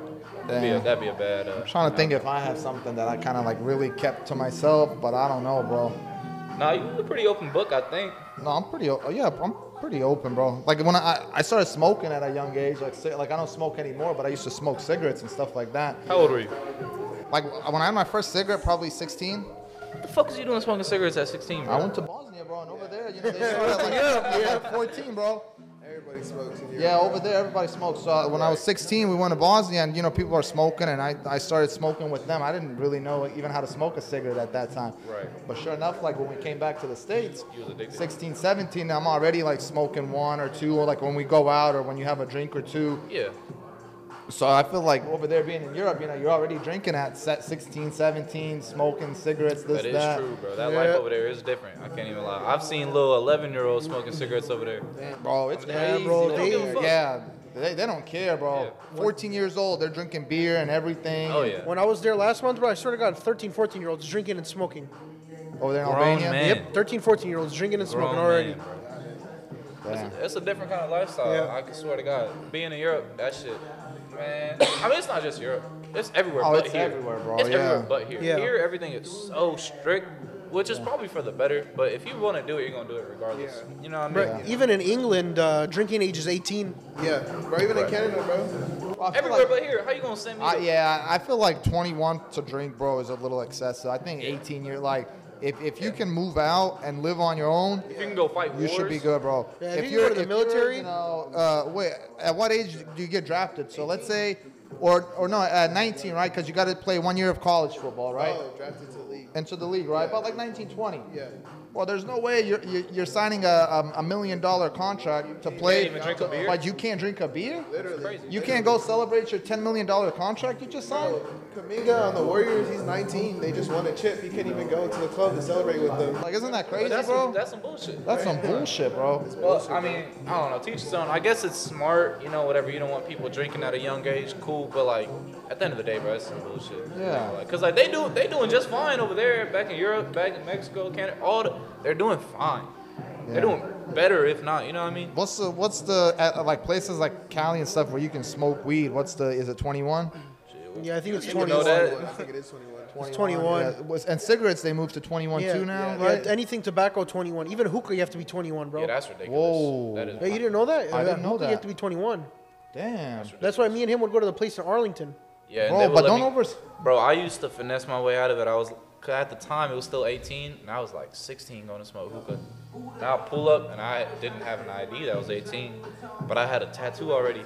That'd be a bad. I'm trying to think if I have something that I kind of like really kept to myself, but I don't know, bro. Nah, you're a pretty open book, I think. No, I'm pretty I'm pretty open, bro. Like, when I started smoking at a young age, like I don't smoke anymore, but I used to smoke cigarettes and stuff like that. How old were you? Like, when I had my first cigarette, probably 16. What the fuck is you doing smoking cigarettes at 16, bro? I went to Bosnia, bro, and over there, you know, they started like, yeah, 14, bro. Everybody smokes in Europe. Yeah, over there, everybody smokes. So when I was 16, we went to Bosnia, and, you know, people are smoking, and I started smoking with them. I didn't really know even how to smoke a cigarette at that time. Right. But sure enough, like, when we came back to the States, 16, 17, I'm already, like, smoking one or two, or, like, when we go out or when you have a drink or two. Yeah. So I feel like over there being in Europe, you know, you're already drinking at 16, 17, smoking cigarettes, this, that. That is true, bro. That life over there is different. I can't even lie. I've seen little 11-year-olds smoking cigarettes over there. Damn, bro, it's crazy. Bro. They don't care, bro. Yeah. 14 years old, they're drinking beer and everything. Oh, yeah. When I was there last month, bro, I swear to God, 13, 14-year-olds drinking and smoking. Over there in Albania? Man. Yep, 13, 14-year-olds drinking and smoking already. Man, bro. It's a different kind of lifestyle, yeah. I can swear to God. Being in Europe, that shit, man. I mean, it's not just Europe. It's everywhere but here. It's everywhere, bro. It's everywhere but here. Yeah. Here, everything is so strict, which is probably for the better. But if you want to do it, you're going to do it regardless. Yeah. You know what I mean? Bro, even in England, drinking age is 18. Yeah. Bro, even in Canada, bro. Everywhere like, but here. How you going to send me? I feel like 21 to drink, bro, is a little excessive. I think 18, you're like... If you can move out and live on your own, if you can go fight wars, you should be good, bro. Yeah, if you go to the military, you know, wait, at what age do you get drafted? So let's say, or no, at 19, right? Because you got to play 1 year of college football, right? Oh, drafted to the league. Into the league, right? Yeah. About like 19, 20. Yeah. Well, there's no way you're signing a $1 million contract to play. You can't even drink a beer? But you can't drink a beer? Literally. Crazy. You can't go celebrate your $10 million contract you just signed? Kuminga on the Warriors, he's 19. They just won a chip. He can't even go to the club to celebrate with them. Like, isn't that crazy, bro? That's some bullshit. That's some bullshit, bro. Well, I mean, I don't know. Teach his own. I guess it's smart, you know, whatever. You don't want people drinking at a young age. Cool. But, like, at the end of the day, bro, that's some bullshit. Yeah. Because, like, they doing just fine over there, back in Europe, back in Mexico, Canada, all the... They're doing fine. Yeah. They're doing better, if not, you know what I mean? What's the like places like Cali and stuff where you can smoke weed? Is it 21? Yeah, I think it's 21. You know that. I think it is 21. It's 21. Yeah. And cigarettes, they moved to 21 too now, right? Yeah. Anything tobacco, 21. Even hookah, you have to be 21, bro. Yeah, that's ridiculous. Whoa. That is you didn't know that? I didn't know that. You have to be 21. Damn. That's why me and him would go to the place in Arlington. Yeah, bro, but don't over. Bro, I used to finesse my way out of it. Cause at the time, it was still 18, and I was like 16 going to smoke hookah. And I'll pull up, and I didn't have an ID that was 18, but I had a tattoo already.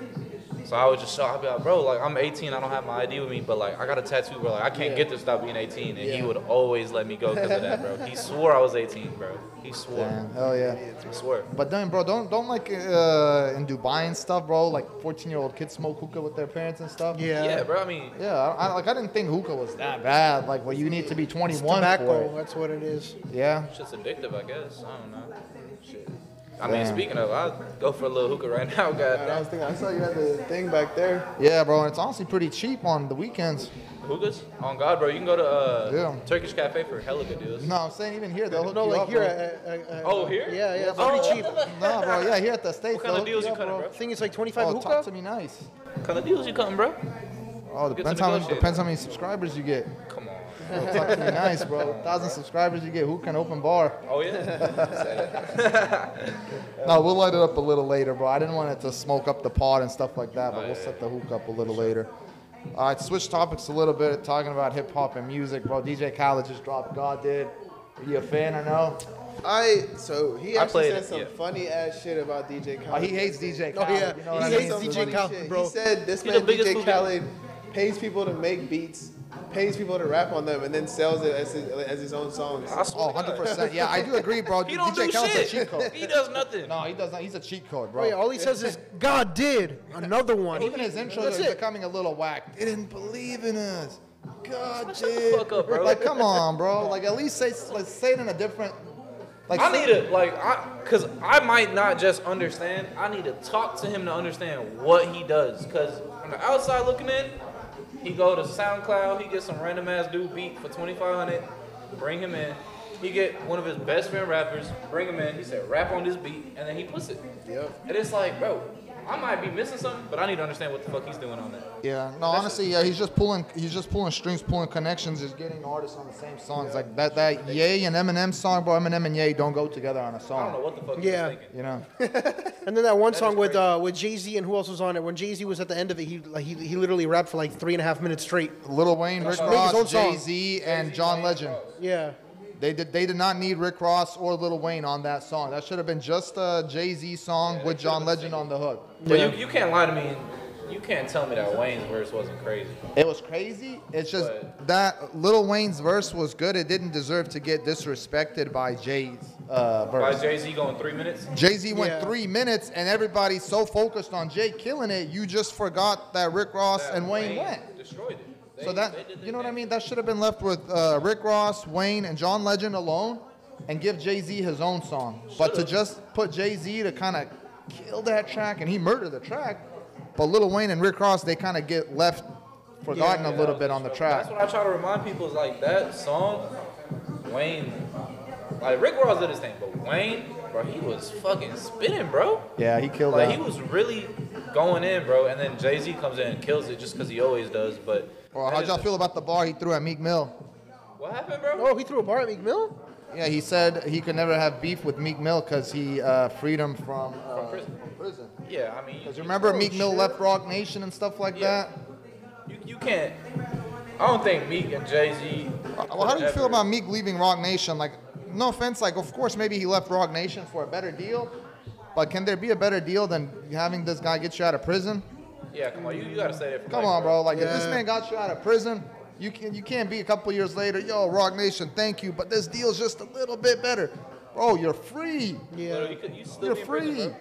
So I would just show, I'd be like, bro, like, I'm 18, I don't have my ID with me, but, like, I got a tattoo, bro, like, I can't get this without being 18, and he would always let me go because of that, bro. He swore I was 18, bro. He swore. Damn, hell yeah. I swear. But then, bro, don't like, in Dubai and stuff, bro, like, 14-year-old kids smoke hookah with their parents and stuff. Yeah. Yeah, bro, I mean. Yeah, I didn't think hookah was that bad, like, well, you need to be 21 it's tobacco, for it. That's what it is. Yeah. It's just addictive, I guess. I don't know. Shit. I mean, speaking of, I'll go for a little hookah right now, God. I was thinking, I saw you had the thing back there. Yeah, bro, and it's honestly pretty cheap on the weekends. Hookahs? On God, bro, you can go to Turkish Cafe for hella good deals. No, I'm saying even here, they'll hook you up. No, like here. Oh, here? Yeah, yeah, it's pretty cheap. No, bro, yeah, here at the States. What kind of deals you cutting, bro? I think it's like 25 hookah? Talk to me nice. What kind of deals you cutting, bro? Oh, depends how many subscribers you get. Come on. Bro, talk to me nice, bro. 1,000 subscribers, you get hookah and open bar. Oh, yeah? No, we'll light it up a little later, bro. I didn't want it to smoke up the pot and stuff like that, but we'll set the hookah up a little later. All right, switch topics a little bit, talking about hip-hop and music, bro. DJ Khaled just dropped God Did. Are you a fan or no? He actually said some funny ass shit about DJ Khaled. Oh, he hates DJ Khaled. Oh, yeah. You know what he hates DJ Khaled, bro. He said this man, DJ Khaled, pays people to make beats, pays people to rap on them, and then sells it as his own songs. Oh, 100%. Yeah, I do agree, bro. He don't DJ Khaled's a cheat code. He does nothing. No, he does not. He's a cheat code, bro. Oh, yeah, all he says is, God did another one. Even his intros are becoming a little whack. They didn't believe in us. God did. Fuck up, bro. Like, come on, bro. Like, at least say it in a different... Like, I need to, like, because I might not just understand. I need to talk to him to understand what he does. Because on the outside looking in, he go to SoundCloud, he gets some random ass dude beat for $2,500, bring him in. He get one of his best friend rappers, bring him in, he said rap on this beat, and then he puts it. Yep. And it's like, bro, I might be missing something, but I need to understand what the fuck he's doing on that. Yeah, no, honestly, yeah, he's just pulling strings, pulling connections, just getting artists on the same songs. Yeah. Like that Ye and Eminem song, bro. Eminem and Ye don't go together on a song. I don't know what the fuck he was thinking. You know. And then that one song with Jay-Z and who else was on it? When Jay-Z was at the end of it, he literally rapped for like 3.5 minutes straight. Lil Wayne, Rick Ross, Jay-Z, and John Legend. Yeah. They did not need Rick Ross or Lil Wayne on that song. That should have been just a Jay-Z song with John Legend on the hook. But you can't lie to me. You can't tell me that Wayne's verse wasn't crazy. It was crazy. It's just that Lil Wayne's verse was good. It didn't deserve to get disrespected by Jay's verse. By Jay-Z going 3 minutes? Jay-Z went 3 minutes, and everybody's so focused on Jay killing it, you just forgot that Rick Ross and Wayne went. Destroyed it. So that, you know what I mean? That should have been left with Rick Ross, Wayne, and John Legend alone and give Jay-Z his own song. But to just put Jay-Z to kind of kill that track, and he murdered the track, but Lil Wayne and Rick Ross, they kind of get left forgotten a little bit on the track. That's what I try to remind people is like that song, Wayne, like Rick Ross did his thing, but Wayne, bro, he was fucking spinning, bro. Yeah, he killed it. Like, he was really going in, bro, and then Jay-Z comes in and kills it just because he always does, but... Or how'd y'all feel about the bar he threw at Meek Mill? What happened, bro? Oh, he threw a bar at Meek Mill? Yeah, he said he could never have beef with Meek Mill because he freed him from prison. Yeah, I mean... Because remember Meek Mill left Roc Nation and stuff like that? You can't... I don't think Meek and Jay-Z... Well, how do you feel about Meek leaving Roc Nation? Like, no offense, like, of course, maybe he left Roc Nation for a better deal, but can there be a better deal than having this guy get you out of prison? Yeah, come on, you gotta say that. Come on, bro. Like, if this man got you out of prison, you can't be a couple years later. Yo, Roc Nation, thank you, but this deal's just a little bit better. Bro, you're free. Yeah, you're free. Prison,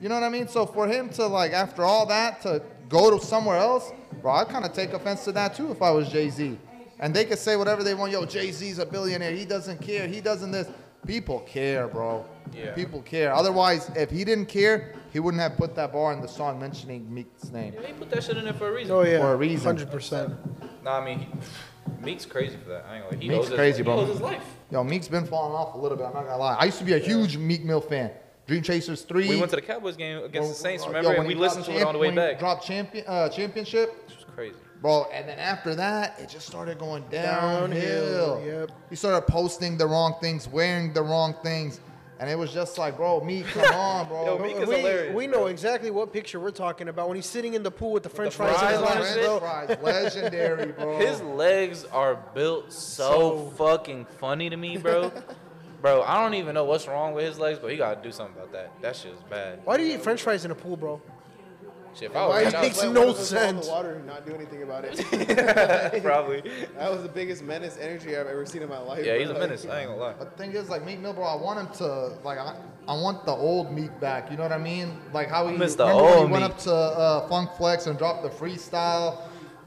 you know what I mean? So for him to like, after all that, to go to somewhere else, bro, I'd kind of take offense to that too if I was Jay-Z. And they could say whatever they want. Yo, Jay-Z's a billionaire. He doesn't care. He doesn't this. People care, bro. Yeah. People care. Otherwise, if he didn't care, he wouldn't have put that bar in the song mentioning Meek's name. Yeah, he put that shit in there for a reason. Oh, yeah. For a reason. 100%. Nah, I mean, Meek's crazy for that. I ain't gonna lie. Meek's crazy, bro. He owes his life. Yo, Meek's been falling off a little bit. I'm not gonna lie. I used to be a huge Meek Mill fan. Dream Chasers 3. We went to the Cowboys game against the Saints, remember? Yo, and we listened to it on the way back. Dropped championship. Which was crazy. Bro, and then after that, it just started going downhill. Yep. He started posting the wrong things, wearing the wrong things. And it was just like, bro, Meek, come on, bro. Yo, Meek is hilarious. We know exactly what picture we're talking about when he's sitting in the pool with the French fries. Legendary, bro. His legs are built so fucking funny to me, bro. Bro, I don't even know what's wrong with his legs, but he got to do something about that. That shit is bad. Why do you eat French fries in a pool, bro? Shit, if I was it makes no sense. The water and not do anything about it. Probably. That was the biggest menace energy I've ever seen in my life. Yeah, he's a menace. I ain't gonna lie. The thing is, like, Meek Mill, bro, I want him to, like, I want the old Meek back. You know what I mean? Like how he, when he went up to Funk Flex and dropped the freestyle,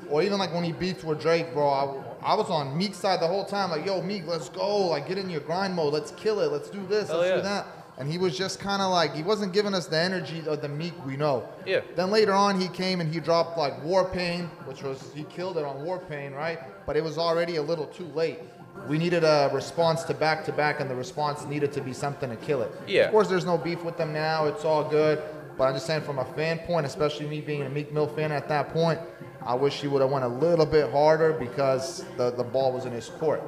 or even like when he beats with Drake, bro. I was on Meek's side the whole time. Like, yo, Meek, let's go. Like, get in your grind mode. Let's kill it. Let's do this. Let's do that. And he was just kind of like, he wasn't giving us the energy of the Meek we know. Yeah. Then later on, he came and he dropped like War Pain, which was, he killed it on War Pain, right? But it was already a little too late. We needed a response to back, and the response needed to be something to kill it. Yeah. Of course, there's no beef with them now. It's all good. But I'm just saying, from a fan point, especially me being a Meek Mill fan at that point, I wish he would have went a little bit harder because the ball was in his court.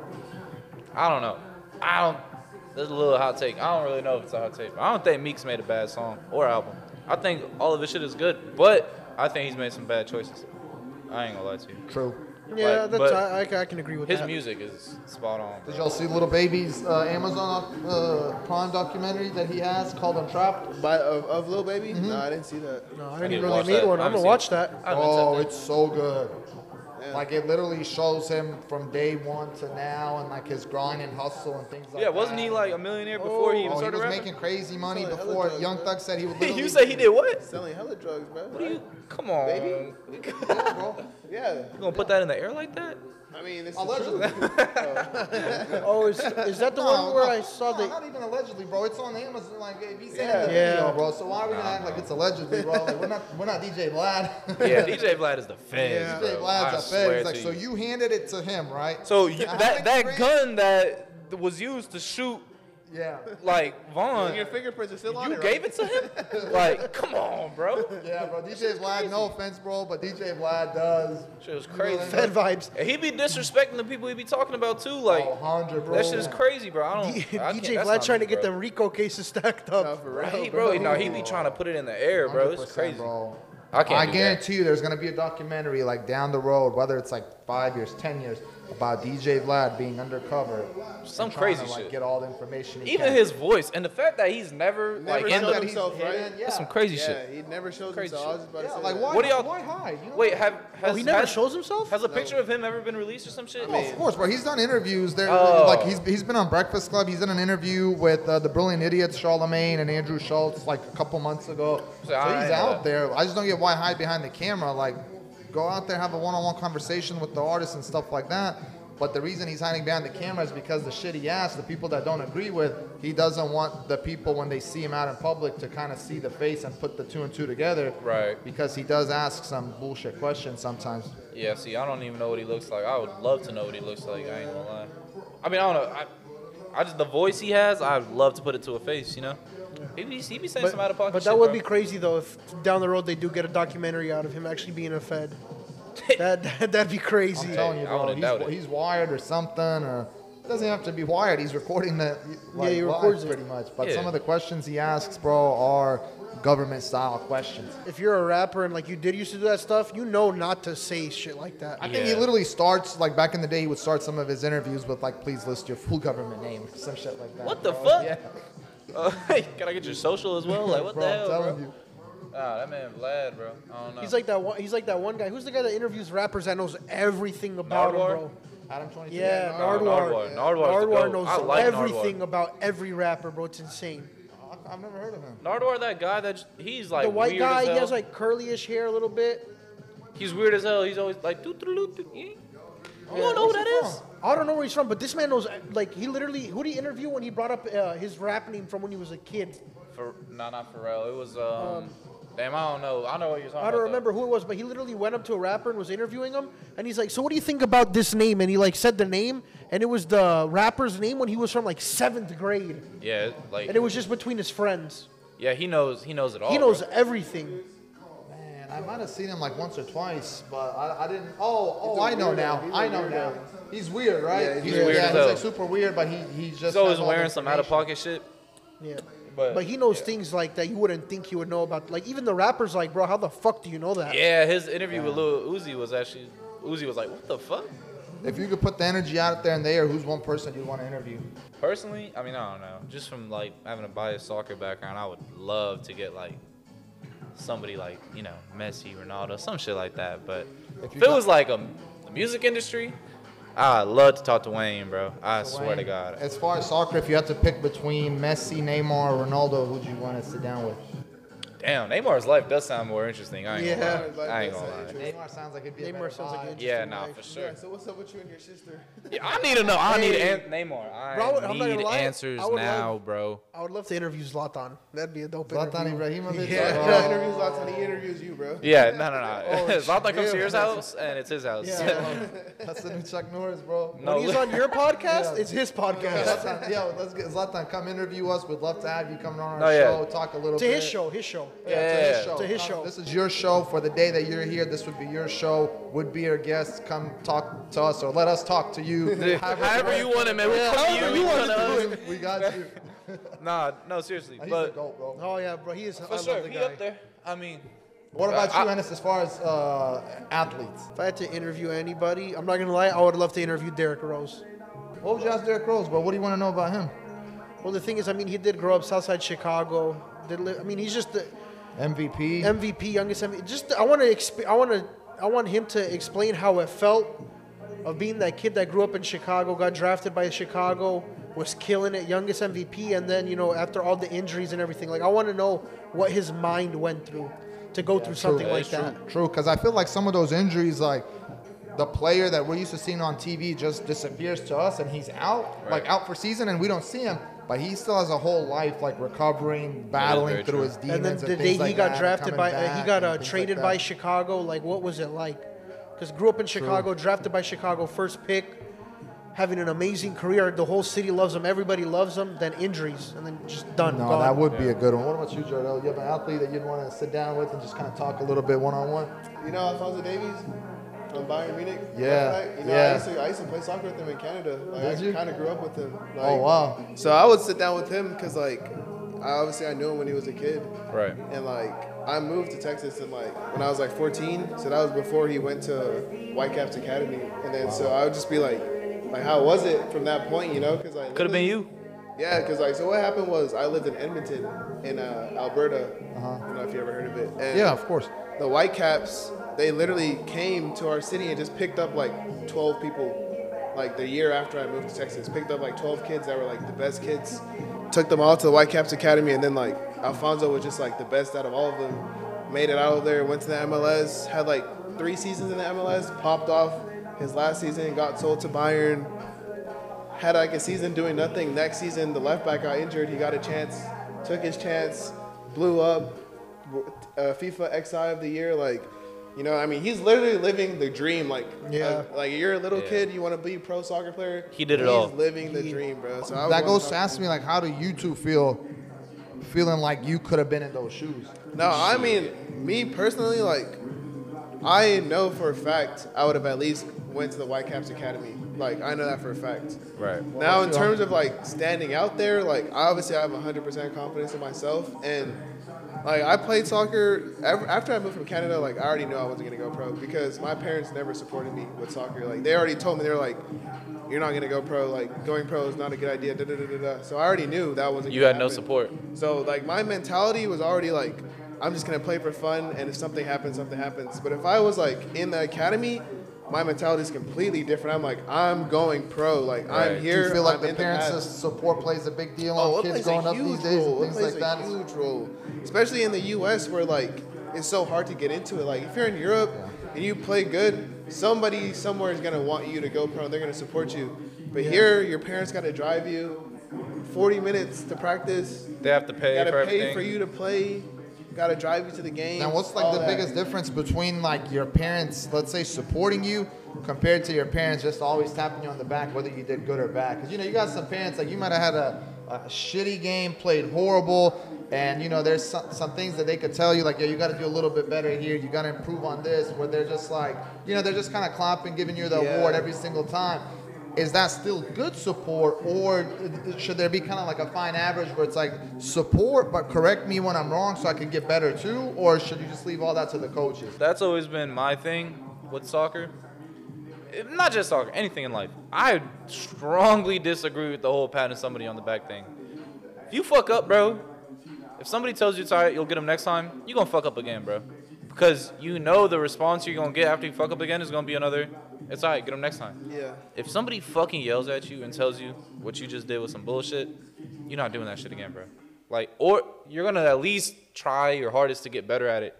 I don't know. This is a little hot take. I don't really know if it's a hot take. But I don't think Meek's made a bad song or album. I think all of his shit is good, but I think he's made some bad choices. I ain't gonna lie to you. True. Yeah, like, that's, I can agree with that. His music is spot on. Bro. Did y'all see Little Baby's Amazon Prime documentary that he has called Untrapped? Of Little Baby? Mm-hmm. No, I didn't see that. No, I didn't really need one. I'm going to watch that. Oh, it's so good. Yeah. Like, it literally shows him from day one to now and, like, his grind and hustle and things like that. Yeah, wasn't he, like, a millionaire before he even started rapping? He was making crazy money before Young Thug said he would literally... You say he did what? Selling hella drugs, bro. What are you... Come on. Baby? Yeah, bro. Yeah. You gonna put that in the air like that? I mean, this allegedly. Is true. Oh, is that the one where I saw the... Not even allegedly, bro. It's on Amazon. Like, if you say that video, bro. So why are we going to act like it's allegedly, bro? Like, we're not DJ Vlad. Yeah, DJ Vlad is the feds, DJ Vlad's a feds. Like, so you handed it to him, right? So that gun that was used to shoot... Yeah. Like, Vaughn. And your fingerprints are still on it, right? You gave it to him? Like, come on, bro. Yeah, bro. DJ Vlad, no offense, bro, but DJ Vlad does. Shit was crazy. Fed vibes. And he be disrespecting the people he be talking about, too. Like, 100, bro. That shit is crazy, bro. I don't. DJ Vlad trying to get them RICO cases stacked up. No, for real, right, bro. No, he be trying to put it in the air, bro. It's crazy. Bro. I guarantee you there's going to be a documentary, like, down the road, whether it's, like, 5 years, 10 years, about DJ Vlad being undercover. Some crazy shit. Like, get all the information he can. His voice. And the fact that he's never like, showed himself, right? Yeah. That's some crazy shit. Yeah, he never shows himself. Like, why hide? You know, wait, he never shows himself? Has a picture of him ever been released or some shit? No, of course, bro. He's done interviews. Like, he's been on Breakfast Club. He's done an interview with the Brilliant Idiots, Charlemagne and Andrew Schultz, like, a couple months ago. So he's out there. I just don't get why hide behind the camera, like... Go out there, have a one-on-one conversation with the artists and stuff like that. But the reason he's hiding behind the camera is because the shit he asks, the people that don't agree with, he doesn't want the people when they see him out in public to kind of see the face and put the two and two together. Right. Because he does ask some bullshit questions sometimes. Yeah, see, I don't even know what he looks like. I would love to know what he looks like. I ain't gonna lie. I mean, I don't know. I just, the voice he has, I'd love to put it to a face, you know? He'd be saying some out of pocket shit. But that would be crazy, though, if down the road they do get a documentary out of him actually being a Fed. That'd be crazy. I'm telling you, bro, he's wired or something. Or it doesn't have to be wired. He's recording that. Like, yeah, he records pretty much. But some of the questions he asks, bro, are government-style questions. If you're a rapper and, like, you used to do that stuff, you know not to say shit like that. I think he literally starts, like, back in the day, he would start some of his interviews with, like, please list your full government name, some shit like that. What the fuck? Yeah. Hey, can I get your social as well? Like, what the hell, bro? That man Vlad, bro. I don't know. He's like that one guy. Who's the guy that interviews rappers that knows everything about Nardwar? Him, bro? Adam 23. Yeah, Nardwar. Nardwar knows everything about every rapper, bro. It's insane. I've never heard of him. Nardwar, that guy he's like the white weird guy. He has like curly-ish hair a little bit. He's weird as hell. He's always like, you don't know who that is? I don't know where he's from, but this man knows, like, he literally, who did he interview when he brought up his rap name from when he was a kid? Not Pharrell. It was, damn, I don't know. I know what you're talking about. I don't remember who it was, but he literally went up to a rapper and was interviewing him, and he's like, so what do you think about this name? And he, like, said the name, and it was the rapper's name when he was from, like, 7th grade. Yeah, like. And it was just between his friends. Yeah, he knows it all. He knows everything. Man, I might have seen him, like, once or twice, but I didn't. Oh, I know now. I know now. He's weird, right? Yeah, he's weird. Yeah, he's like super weird, but he's just. He's always wearing some out of pocket shit. Yeah, but he knows things like that you wouldn't think he would know about. Like even the rappers, like, bro, how the fuck do you know that? Yeah, his interview with Lil Uzi was actually like, what the fuck? If you could put the energy out there in the air, who's one person you want to interview? Personally, I mean, I don't know. Just from like having a biased soccer background, I would love to get like somebody like, you know, Messi, Ronaldo, some shit like that. But if it was like the music industry, I'd love to talk to Wayne, bro. I swear to God. As far as soccer, if you had to pick between Messi, Neymar, or Ronaldo, who'd you want to sit down with? Damn, Neymar's life does sound more interesting. I ain't gonna lie. Neymar sounds like it'd be a better vibe. Yeah, nah, for sure. Yeah, so what's up with you and your sister? Yeah, I need to know. I need Neymar. I need answers now, bro. I would love to interview Zlatan. That'd be a dope interview. Zlatan Ibrahimovic? Yeah, interview Zlatan. He interviews you, bro. Yeah, no. Zlatan comes to your house, and it's his house. Yeah, that's the new Chuck Norris, bro. When he's on your podcast, it's his podcast. Yeah, let's get Zlatan. Come interview us. We'd love to have you come on our show, talk a little bit. To his show, Yeah, to his show. This is your show. For the day that you're here, this would be your show. Would be your guest. Come talk to us, or let us talk to you. However you want it, man. However you want to do it. We got you. Nah, no, seriously. He's the GOAT, bro. Oh yeah, bro. He is. I love the guy. Up there. I mean. What about you, Ennis, as far as athletes? If I had to interview anybody, I'm not gonna lie, I would love to interview Derrick Rose. What would you ask Derrick Rose, bro? What do you want to know about him? Well, the thing is, I mean, he did grow up Southside Chicago. I mean, he's just the MVP. MVP, youngest MVP. Just I want him to explain how it felt of being that kid that grew up in Chicago, got drafted by Chicago, was killing it, youngest MVP, and then, you know, after all the injuries and everything, like I want to know what his mind went through to go through something like that. True, because I feel like some of those injuries, like the player that we're used to seeing on TV just disappears to us, and he's out, right, like out for season, and we don't see him. But he still has a whole life, like recovering, battling through his demons. And then the day he got drafted by, he got traded by Chicago. Like, what was it like? Because grew up in Chicago, drafted by Chicago, first pick, having an amazing career. The whole city loves him. Everybody loves him. Then injuries, and then just done. No, that would be a good one. What about you, Jordell? You have an athlete that you'd want to sit down with and just kind of talk a little bit one-on-one? You know, Alphonso Davies from Bayern Munich. Yeah. You know, yeah. I used to play soccer with him in Canada. Like, I kind of grew up with him. Like, oh, wow. So I would sit down with him because, like, I knew him when he was a kid. Right. And, like, I moved to Texas in, like, when I was, like, 14. So that was before he went to Whitecaps Academy. And then so I would just be like, how was it from that point, you know? Because I could have been you. Yeah, because, like, so what happened was I lived in Edmonton in Alberta. I don't know if you ever heard of it. And yeah, of course. The Whitecaps, they literally came to our city and just picked up like 12 people. Like the year after I moved to Texas, picked up like 12 kids that were like the best kids, took them all to the Whitecaps Academy, and then like Alfonso was just like the best out of all of them. Made it out of there, went to the MLS, had like 3 seasons in the MLS, popped off his last season, got sold to Bayern, had like a season doing nothing. Next season, the left back got injured, he got a chance, took his chance, blew up, FIFA XI of the year, like. You know, I mean, he's literally living the dream. Like, yeah, like you're a little kid, you want to be a pro soccer player. He did it all. He's living the dream, bro. So that goes to ask me, like, how do you two feel, feeling like you could have been in those shoes? No, I mean, me personally, like, I know for a fact I would have at least went to the Whitecaps Academy. Like, I know that for a fact. Right. Now, in terms of, like, standing out there, like, obviously I have 100% confidence in myself, and like, I played soccer. After I moved from Canada, like, I already knew I wasn't going to go pro because my parents never supported me with soccer. Like, they already told me, they were like, you're not going to go pro. Like, going pro is not a good idea, da-da-da-da-da. So I already knew that wasn't going to happen. You had no support. So, like, my mentality was already, like, I'm just going to play for fun, and if something happens, something happens. But if I was, like, in the academy, my mentality is completely different. I'm like, I'm going pro. Like, right. I'm here. Do you feel like the parents' support plays a big deal on kids growing up these days and things like that? It plays a huge role, especially in the U.S. where, like, it's so hard to get into it. Like, if you're in Europe and you play good, somebody somewhere is going to want you to go pro. And they're going to support you. But here, your parents got to drive you 40 minutes to practice. They have to pay for everything. Got to pay for you to play. Got to drive you to the game. Now, what's like the biggest difference between like your parents, let's say, supporting you compared to your parents just always tapping you on the back, whether you did good or bad? Because, you know, you got some parents, like you might have had a shitty game, played horrible, and, you know, there's some things that they could tell you, like, yo, you got to do a little bit better here. You got to improve on this, where they're just like, you know, they're just kind of clapping, giving you the award every single time. Is that still good support, or should there be kind of like a fine average where it's like support, but correct me when I'm wrong so I can get better too, or should you just leave all that to the coaches? That's always been my thing with soccer. Not just soccer, anything in life. I strongly disagree with the whole patting somebody on the back thing. If you fuck up, bro, If somebody tells you it's all right, you'll get them next time, you're going to fuck up again, bro. Because you know the response you're going to get after you fuck up again is going to be another, it's all right, get them next time. Yeah. If somebody fucking yells at you and tells you what you just did was some bullshit, you're not doing that shit again, bro. Like, or you're going to at least try your hardest to get better at it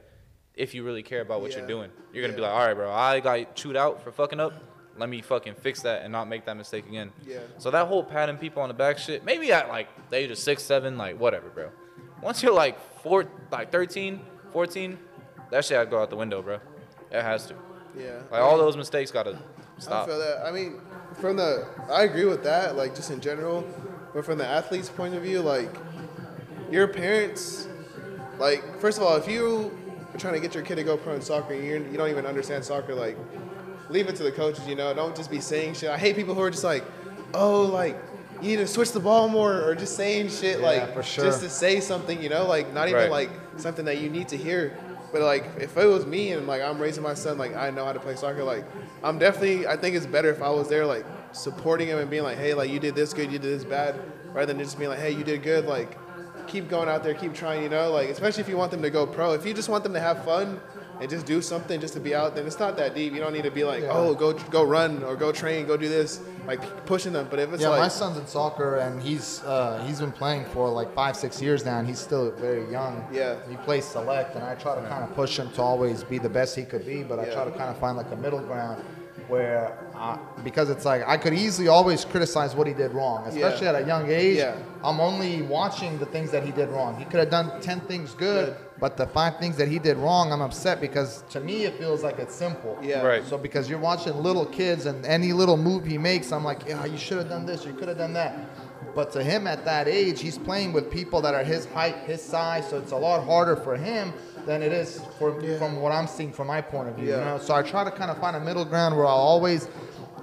if you really care about what you're doing. You're going to be like, all right, bro, I got chewed out for fucking up. Let me fucking fix that and not make that mistake again. Yeah. So that whole patting people on the back shit, maybe at, like, the age of 6, 7, like, whatever, bro. Once you're, like, 13, 14, that shit had to go out the window, bro. It has to. Yeah. Like, all those mistakes got to stop. I feel that. I mean, I agree with that, like, just in general. But from the athlete's point of view, like, your parents, like, first of all, if you are trying to get your kid to go pro in soccer and you don't even understand soccer, like, leave it to the coaches, you know. Don't just be saying shit. I hate people who are just like, oh, like, you need to switch the ball more, or just saying shit, like, for sure, just to say something, you know, like, not even, like, something that you need to hear. But, like, if it was me and, like, I'm raising my son, like, I know how to play soccer, like, I'm definitely, I think it's better if I was there, like, supporting him and being like, hey, like, you did this good, you did this bad, rather than just being like, hey, you did good, like, keep going out there, keep trying, you know, like, especially if you want them to go pro. If you just want them to have fun and just do something just to be out there, it's not that deep. You don't need to be like, oh, go run or go train, go do this, like, pushing them. But if it's like, my son's in soccer and he's been playing for like 5-6 years now, and he's still very young. Yeah, he plays select, and I try to kind of push him to always be the best he could be, but I try to kind of find like a middle ground where because it's like I could easily always criticize what he did wrong, especially at a young age. Yeah. I'm only watching the things that he did wrong. He could have done 10 things good, but the 5 things that he did wrong, I'm upset, because to me it feels like it's simple. Yeah. Right. So because you're watching little kids and any little move he makes, I'm like, yeah, you should have done this, you could have done that. But to him at that age, he's playing with people that are his height, his size, so it's a lot harder for him than it is from what I'm seeing from my point of view. Yeah. You know? So I try to kind of find a middle ground where I'll always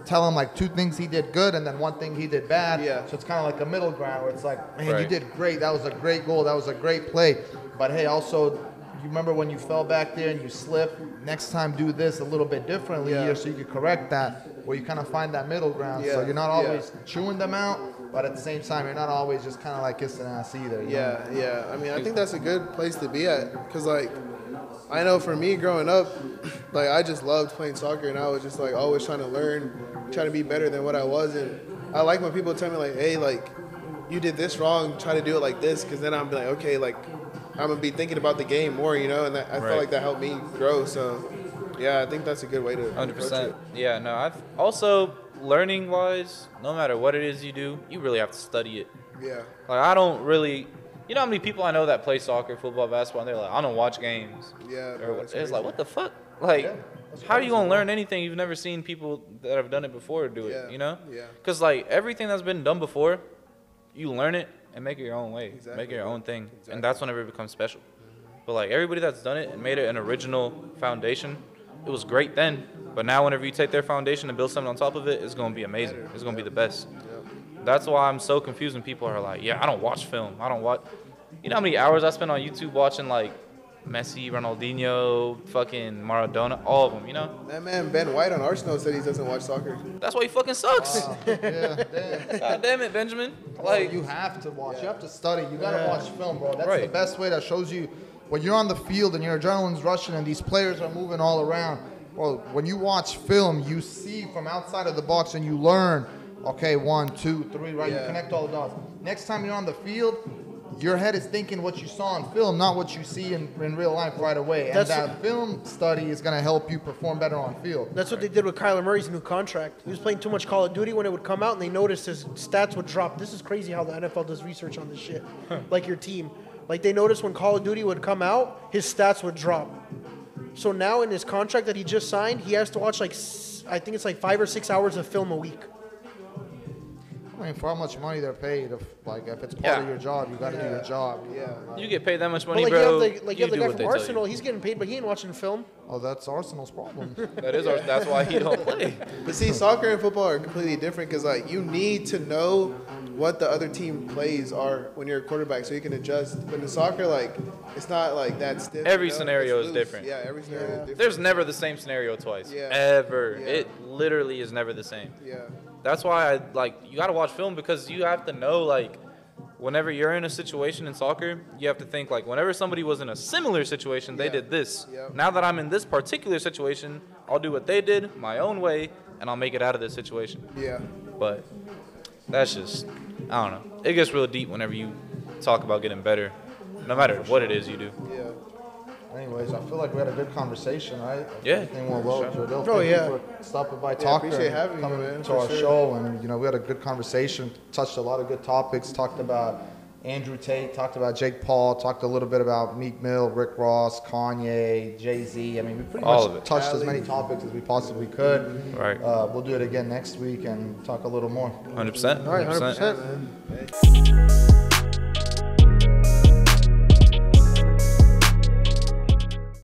tell him like 2 things he did good and then 1 thing he did bad. Yeah. So it's kind of like a middle ground where it's like, man, you did great. That was a great goal. That was a great play. But, hey, also, you remember when you fell back there and you slipped? Next time do this a little bit differently here so you can correct that, where you kind of find that middle ground. Yeah. So you're not always chewing them out, but at the same time, you're not always just kind of like kissing ass either. Yeah. I mean, I think that's a good place to be at, because, like, I know for me growing up, like, I just loved playing soccer, and I was just, like, always trying to learn, trying to be better than what I was. And I like when people tell me, like, hey, like, you did this wrong, try to do it like this, because then I'm like, okay, like, I'm going to be thinking about the game more, you know, and that, I feel like that helped me grow. So, yeah, I think that's a good way to 100%. Approach it. Yeah, no, I've also, learning-wise, no matter what it is you do, you really have to study it. Yeah. Like, I don't really, you know how many people I know that play soccer, football, basketball, and they're like, I don't watch games. Yeah. Or, it's like, what the fuck? Like, how are you going to learn anything you've never seen people that have done it before do it, you know? Yeah. Because, like, everything that's been done before, you learn it and make it your own way. Exactly. Make it your own thing. Exactly. And that's whenever it becomes special. Mm-hmm. But, like, everybody that's done it and made it an original foundation, it was great then. But now whenever you take their foundation and build something on top of it, it's going to be amazing. It's going to be the best. Yep. That's why I'm so confused when people are like, yeah, I don't watch film. I don't watch. You know how many hours I spend on YouTube watching, like, Messi, Ronaldinho, fucking Maradona, all of them, you know? That man Ben White on Arsenal said he doesn't watch soccer. That's why he fucking sucks. Wow. Yeah, damn. God damn it, Benjamin. Like, you have to watch. You have to study. You got to watch film, bro. That's the best way. That shows you when you're on the field and your adrenaline's rushing and these players are moving all around. Well, when you watch film, you see from outside of the box and you learn, okay, 1, 2, 3, right? Yeah. You connect all the dots. Next time you're on the field, your head is thinking what you saw in film, not what you see in real life right away. And that film study is going to help you perform better on field. That's what they did with Kyler Murray's new contract. He was playing too much Call of Duty when it would come out, and they noticed his stats would drop. This is crazy how the NFL does research on this shit, like your team. Like, they noticed when Call of Duty would come out, his stats would drop. So now in his contract that he just signed, he has to watch, like, I think it's like 5 or 6 hours of film a week. I mean, for how much money they're paid, if it's part of your job, you got to do your job. Yeah. You get paid that much money, but, like, bro. You have the guy from Arsenal, he's getting paid, but he ain't watching film. Oh, that's Arsenal's problem. That's why he don't play. But see, soccer and football are completely different, because, like, you need to know what the other team plays are when you're a quarterback, so you can adjust. But in soccer, like, it's not like that stiff. Every scenario is different. Yeah, every scenario is different. There's never the same scenario twice. Yeah. Ever. Yeah. It literally is never the same. Yeah. That's why you got to watch film, because you have to know, like, whenever you're in a situation in soccer, you have to think, like, whenever somebody was in a similar situation, they did this. Yep. Now that I'm in this particular situation, I'll do what they did my own way, and I'll make it out of this situation. Yeah. But that's just, I don't know. It gets real deep whenever you talk about getting better, no matter what it is you do. Yeah. Anyways, I feel like we had a good conversation, right? Yeah. Everything went well. Thank you for stopping by, talking, coming to our show, and you know, we had a good conversation. Touched a lot of good topics. Talked about Andrew Tate. Talked about Jake Paul. Talked a little bit about Meek Mill, Rick Ross, Kanye, Jay-Z. I mean, we pretty much touched as many topics as we possibly could. Right. We'll do it again next week and talk a little more. 100%. All right. 100%.